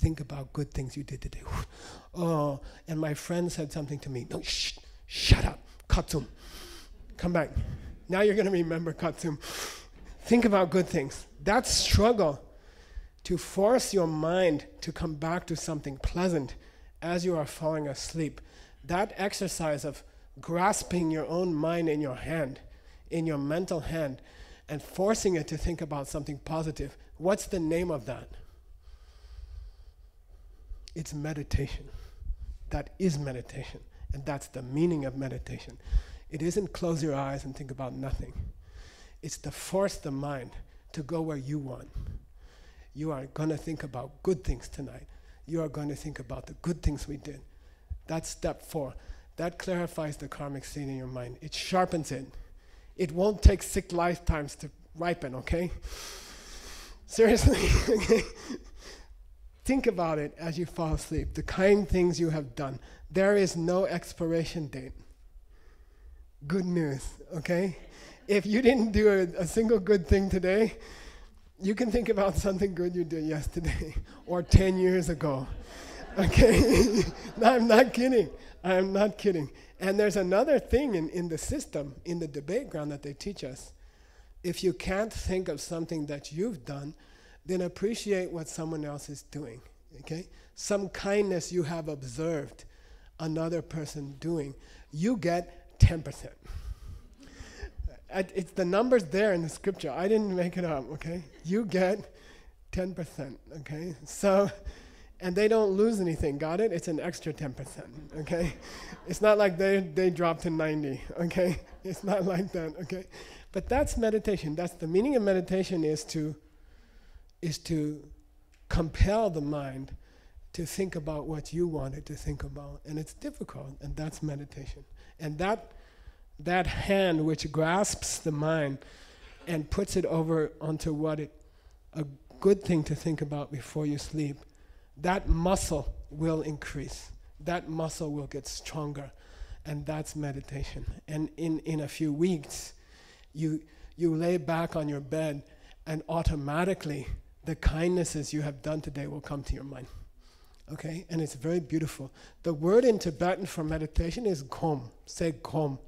Think about good things you did today. Oh, and my friend said something to me. No, shut up, katsum. Come back. Now you're gonna remember katsum. Think about good things. That struggle to force your mind to come back to something pleasant as you are falling asleep, that exercise of grasping your own mind in your hand, in your mental hand, and forcing it to think about something positive, what's the name of that? It's meditation. That is meditation, and that's the meaning of meditation. It isn't close your eyes and think about nothing. It's to force the mind to go where you want. You are going to think about good things tonight. You are going to think about the good things we did. That's step 4. That clarifies the karmic seed in your mind. It sharpens it. It won't take 6 lifetimes to ripen, okay? Seriously, okay? Think about it as you fall asleep, the kind things you have done. There is no expiration date. Good news, okay? If you didn't do a single good thing today, you can think about something good you did yesterday or 10 years ago, okay? No, I'm not kidding. I'm not kidding. And there's another thing in the system, in the debate ground that they teach us. If you can't think of something that you've done, then appreciate what someone else is doing, okay? Some kindness you have observed another person doing, you get 10%. It's the numbers there in the scripture. I didn't make it up, okay? You get 10%, okay? So, and they don't lose anything, got it? It's an extra 10%, okay? It's not like they drop to 90, okay? It's not like that, okay? But that's meditation. That's the meaning of meditation, is to compel the mind to think about what you wanted to think about. And it's difficult, and that's meditation. And that hand which grasps the mind and puts it over onto a good thing to think about before you sleep, that muscle will increase. That muscle will get stronger, and that's meditation. And in a few weeks, you lay back on your bed, and automatically the kindnesses you have done today will come to your mind, okay? And it's very beautiful. The word in Tibetan for meditation is gom. Say gom.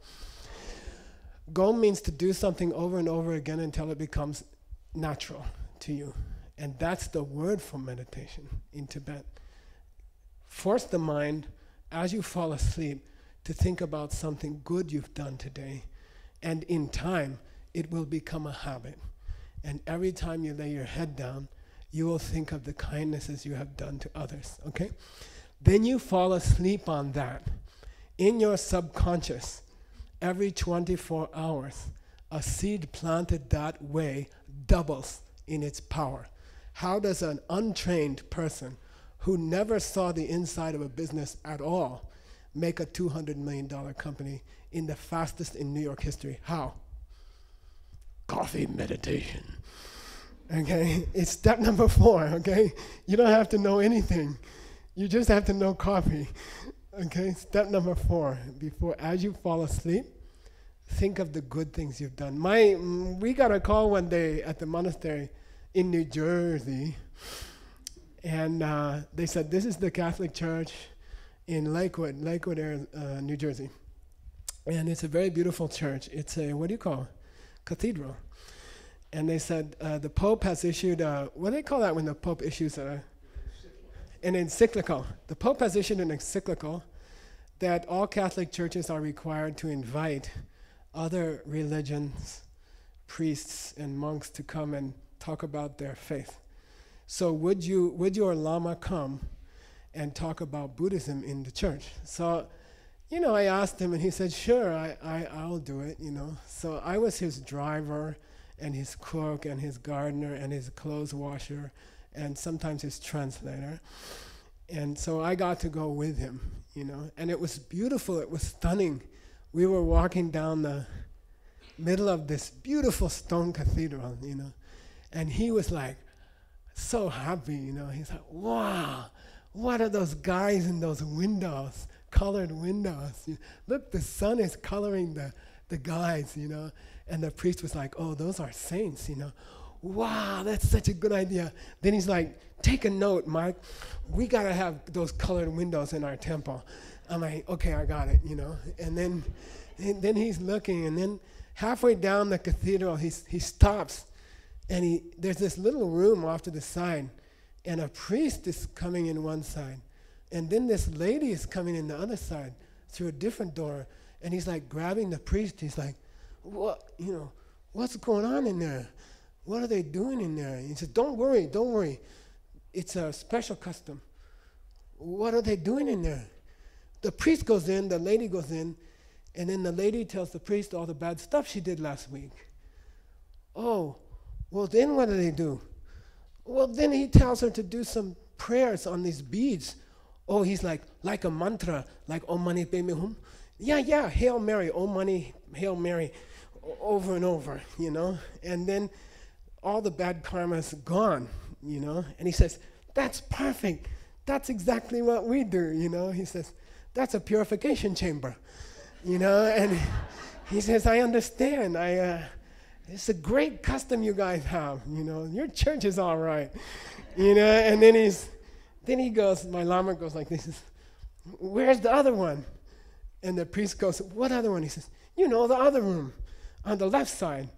Gom means to do something over and over again until it becomes natural to you. And that's the word for meditation in Tibet. Force the mind, as you fall asleep, to think about something good you've done today. And in time, it will become a habit. And every time you lay your head down, you will think of the kindnesses you have done to others, okay? Then you fall asleep on that. In your subconscious, every 24 hours, a seed planted that way doubles in its power. How does an untrained person who never saw the inside of a business at all make a $200 million company in the fastest in New York history? How? Coffee meditation. Okay? It's step number 4, okay? You don't have to know anything. You just have to know coffee. Okay, step number 4, as you fall asleep, think of the good things you've done. We got a call one day at the monastery in New Jersey, and they said, this is the Catholic Church in Lakewood, New Jersey. And it's a very beautiful church. It's a, what do you call it? Cathedral. And they said, the Pope has issued a, what do they call that when the Pope issues an encyclical? The Pope has issued an encyclical that all Catholic churches are required to invite other religions, priests and monks to come and talk about their faith. So would your Lama come and talk about Buddhism in the church? So, you know, I asked him and he said, sure, I'll do it, you know. So I was his driver and his cook and his gardener and his clothes washer and sometimes his translator. And so I got to go with him, you know. And it was beautiful, it was stunning. We were walking down the middle of this beautiful stone cathedral, you know. And he was like so happy, you know. He's like, wow. What are those guys in those windows, colored windows? Look, the sun is coloring the guys, you know. And the priest was like, oh, those are saints, you know. Wow, that's such a good idea. Then he's like, take a note, Mike. We got to have those colored windows in our temple. I'm like, okay, I got it, you know. And then he's looking, and then halfway down the cathedral, he stops, and there's this little room off to the side. And a priest is coming in one side. And then this lady is coming in the other side through a different door. And he's like grabbing the priest. He's like, what, you know, what's going on in there? What are they doing in there? And he says, don't worry, don't worry. It's a special custom. What are they doing in there? The priest goes in, the lady goes in, and then the lady tells the priest all the bad stuff she did last week. Oh, well then what do they do? Well, then he tells her to do some prayers on these beads. Oh, he's like a mantra, like Om Mani Padme Hum. Yeah, yeah, Hail Mary, Om Mani, Hail Mary, over and over, you know. And then all the bad karma's gone, you know. And he says, that's perfect. That's exactly what we do, you know. He says, that's a purification chamber, you know. And he says, I understand. It's a great custom you guys have, you know. Your church is all right, you know. And then he goes, my Lama goes like this, where's the other one? And the priest goes, what other one? He says, you know, the other room on the left side.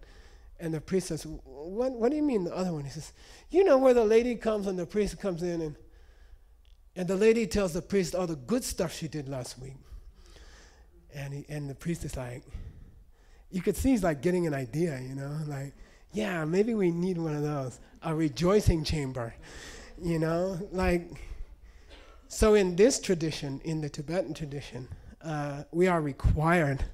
And the priest says, what do you mean the other one? He says, you know, where the lady comes and the priest comes in, and the lady tells the priest all the good stuff she did last week. And the priest is like, you could see he's like getting an idea, you know, like, yeah, maybe we need one of those, a rejoicing chamber, you know, like, so in this tradition, in the Tibetan tradition, we are required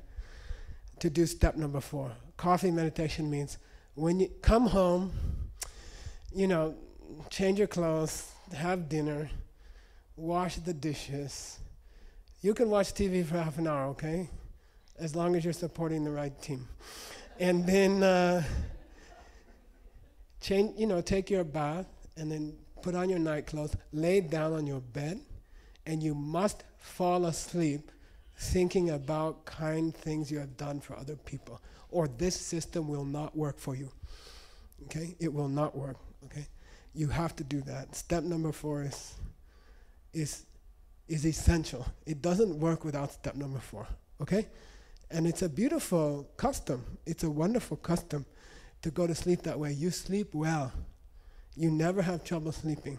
to do step number 4. Coffee meditation means when you come home, you know, change your clothes, have dinner, wash the dishes. You can watch TV for half an hour, okay? As long as you're supporting the right team. And then change, you know, take your bath and then put on your night clothes, lay down on your bed, and you must fall asleep thinking about kind things you have done for other people, or this system will not work for you, okay? It will not work, okay? You have to do that. Step number 4 is essential. It doesn't work without step number 4, okay? And it's a beautiful custom. It's a wonderful custom to go to sleep that way. You sleep well. You never have trouble sleeping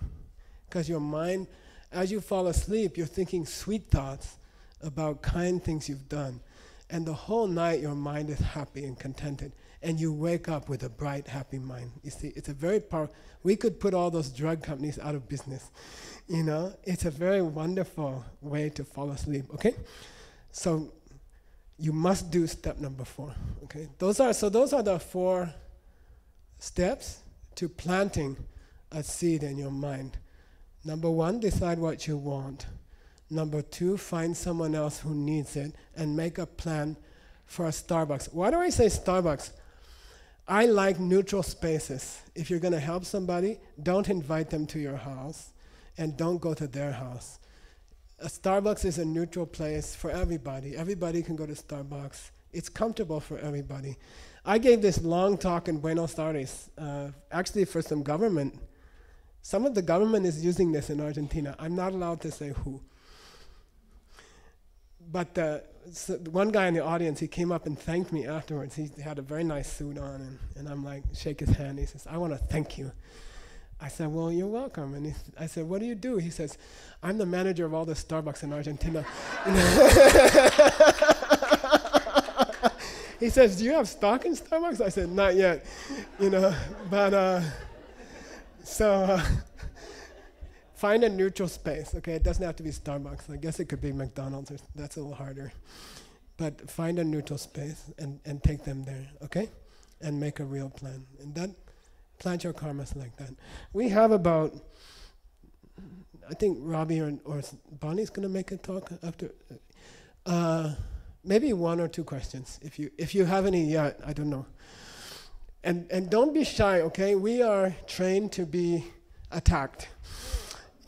because your mind, as you fall asleep, you're thinking sweet thoughts about kind things you've done. And the whole night, your mind is happy and contented. And you wake up with a bright, happy mind. You see, it's a very powerful, we could put all those drug companies out of business. You know, it's a very wonderful way to fall asleep, okay? So, you must do step number 4, okay? Those are the 4 steps to planting a seed in your mind. Number 1, decide what you want. Number 2, find someone else who needs it and make a plan for a Starbucks. Why do I say Starbucks? I like neutral spaces. If you're gonna help somebody, don't invite them to your house and don't go to their house. A Starbucks is a neutral place for everybody. Everybody can go to Starbucks. It's comfortable for everybody. I gave this long talk in Buenos Aires, actually for some government. Some of the government is using this in Argentina. I'm not allowed to say who. But so one guy in the audience, he came up and thanked me afterwards. He had a very nice suit on, and I'm like, shake his hand. He says, I want to thank you. I said, well, you're welcome. And I said, what do you do? He says, I'm the manager of all the Starbucks in Argentina. He says, do you have stock in Starbucks? I said, not yet, but. So find a neutral space, okay? It doesn't have to be Starbucks. I guess it could be McDonald's. That's a little harder. But find a neutral space and take them there, okay? And make a real plan. And then plant your karmas like that. We have about, I think Robbie or Bonnie's going to make a talk after. Maybe one or two questions. If you have any yet, I don't know. And don't be shy, okay? We are trained to be attacked.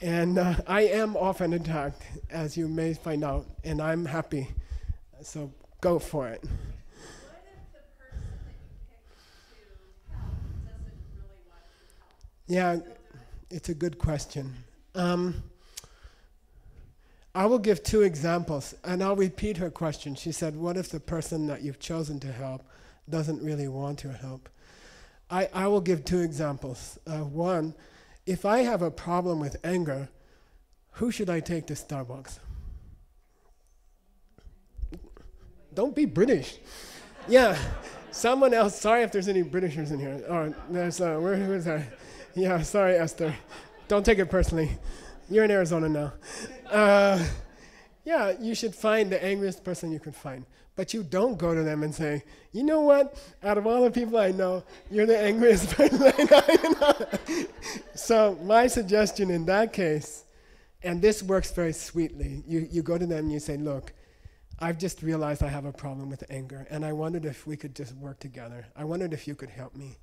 And I am often attacked, as you may find out, and I'm happy. So go for it. What if the person that you pick to help doesn't really want to help? Yeah, it's a good question. I will give two examples, and I'll repeat her question. She said, what if the person that you've chosen to help doesn't really want to help? I will give two examples. One, if I have a problem with anger, who should I take to Starbucks? Don't be British. Yeah, someone else. Sorry if there's any Britishers in here. Oh, there's, where is that? Yeah, sorry, Esther. Don't take it personally. You're in Arizona now. Yeah, you should find the angriest person you can find. But you don't go to them and say, you know what? Out of all the people I know, you're the angriest person I know. So my suggestion in that case, and this works very sweetly, you go to them and you say, look, I've just realized I have a problem with anger, and I wondered if we could just work together. I wondered if you could help me.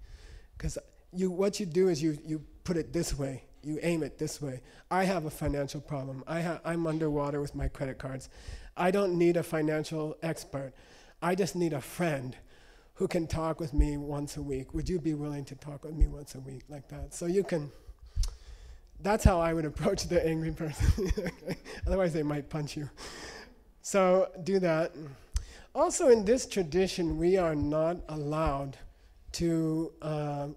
Because what you do is you put it this way. You aim it this way. I have a financial problem. I'm underwater with my credit cards. I don't need a financial expert. I just need a friend who can talk with me once a week. Would you be willing to talk with me once a week like that? So you can, that's how I would approach the angry person. Otherwise they might punch you. So do that. Also in this tradition, we are not allowed to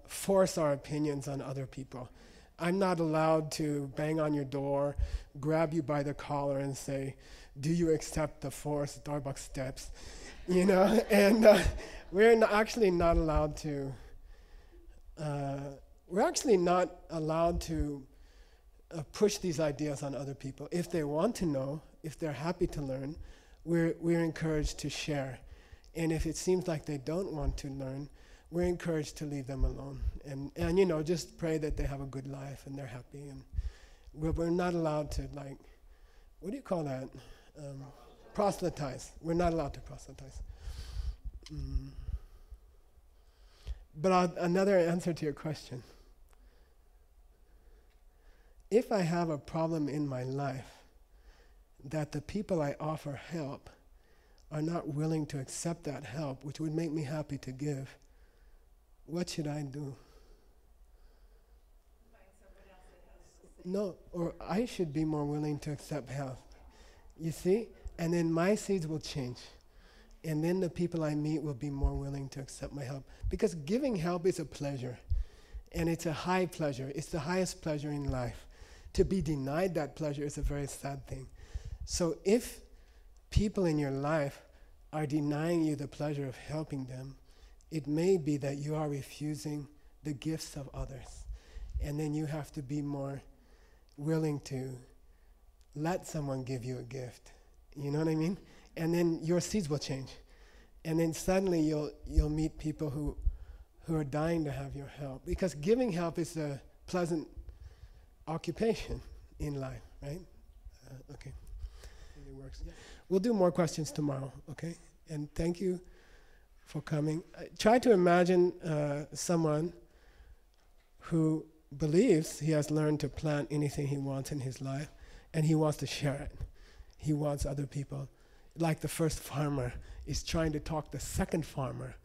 force our opinions on other people. I'm not allowed to bang on your door, grab you by the collar and say, do you accept the four Starbucks steps? And we're actually not allowed to push these ideas on other people. If they want to know, if they're happy to learn, we're encouraged to share. And if it seems like they don't want to learn, we're encouraged to leave them alone and just pray that they have a good life and they're happy. And we're not allowed to, like, what do you call that? Proselytize. We're not allowed to proselytize. But another answer to your question. If I have a problem in my life that the people I offer help are not willing to accept that help, which would make me happy to give, what should I do? No, or I should be more willing to accept help. You see? And then my seeds will change. And then the people I meet will be more willing to accept my help. Because giving help is a pleasure. And it's a high pleasure. It's the highest pleasure in life. To be denied that pleasure is a very sad thing. So if people in your life are denying you the pleasure of helping them, it may be that you are refusing the gifts of others. And then you have to be more willing to let someone give you a gift. You know what I mean? And then your seeds will change. And then suddenly you'll meet people who are dying to have your help. Because giving help is a pleasant occupation in life, right? Okay. It works. Yeah. We'll do more questions tomorrow, okay? And thank you for coming. Try to imagine someone who believes he has learned to plant anything he wants in his life, and he wants to share it. He wants other people, like the first farmer is trying to talk the second farmer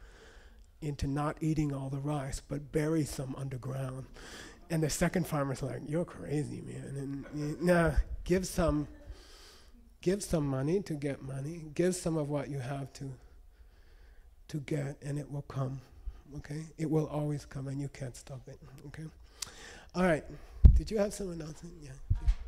into not eating all the rice, but bury some underground. And the second farmer's like, you're crazy, man. And nah, give some money to get money. Give some of what you have to get, and it will come, okay? It will always come, and you can't stop it, okay? All right, did you have someone else? Yeah.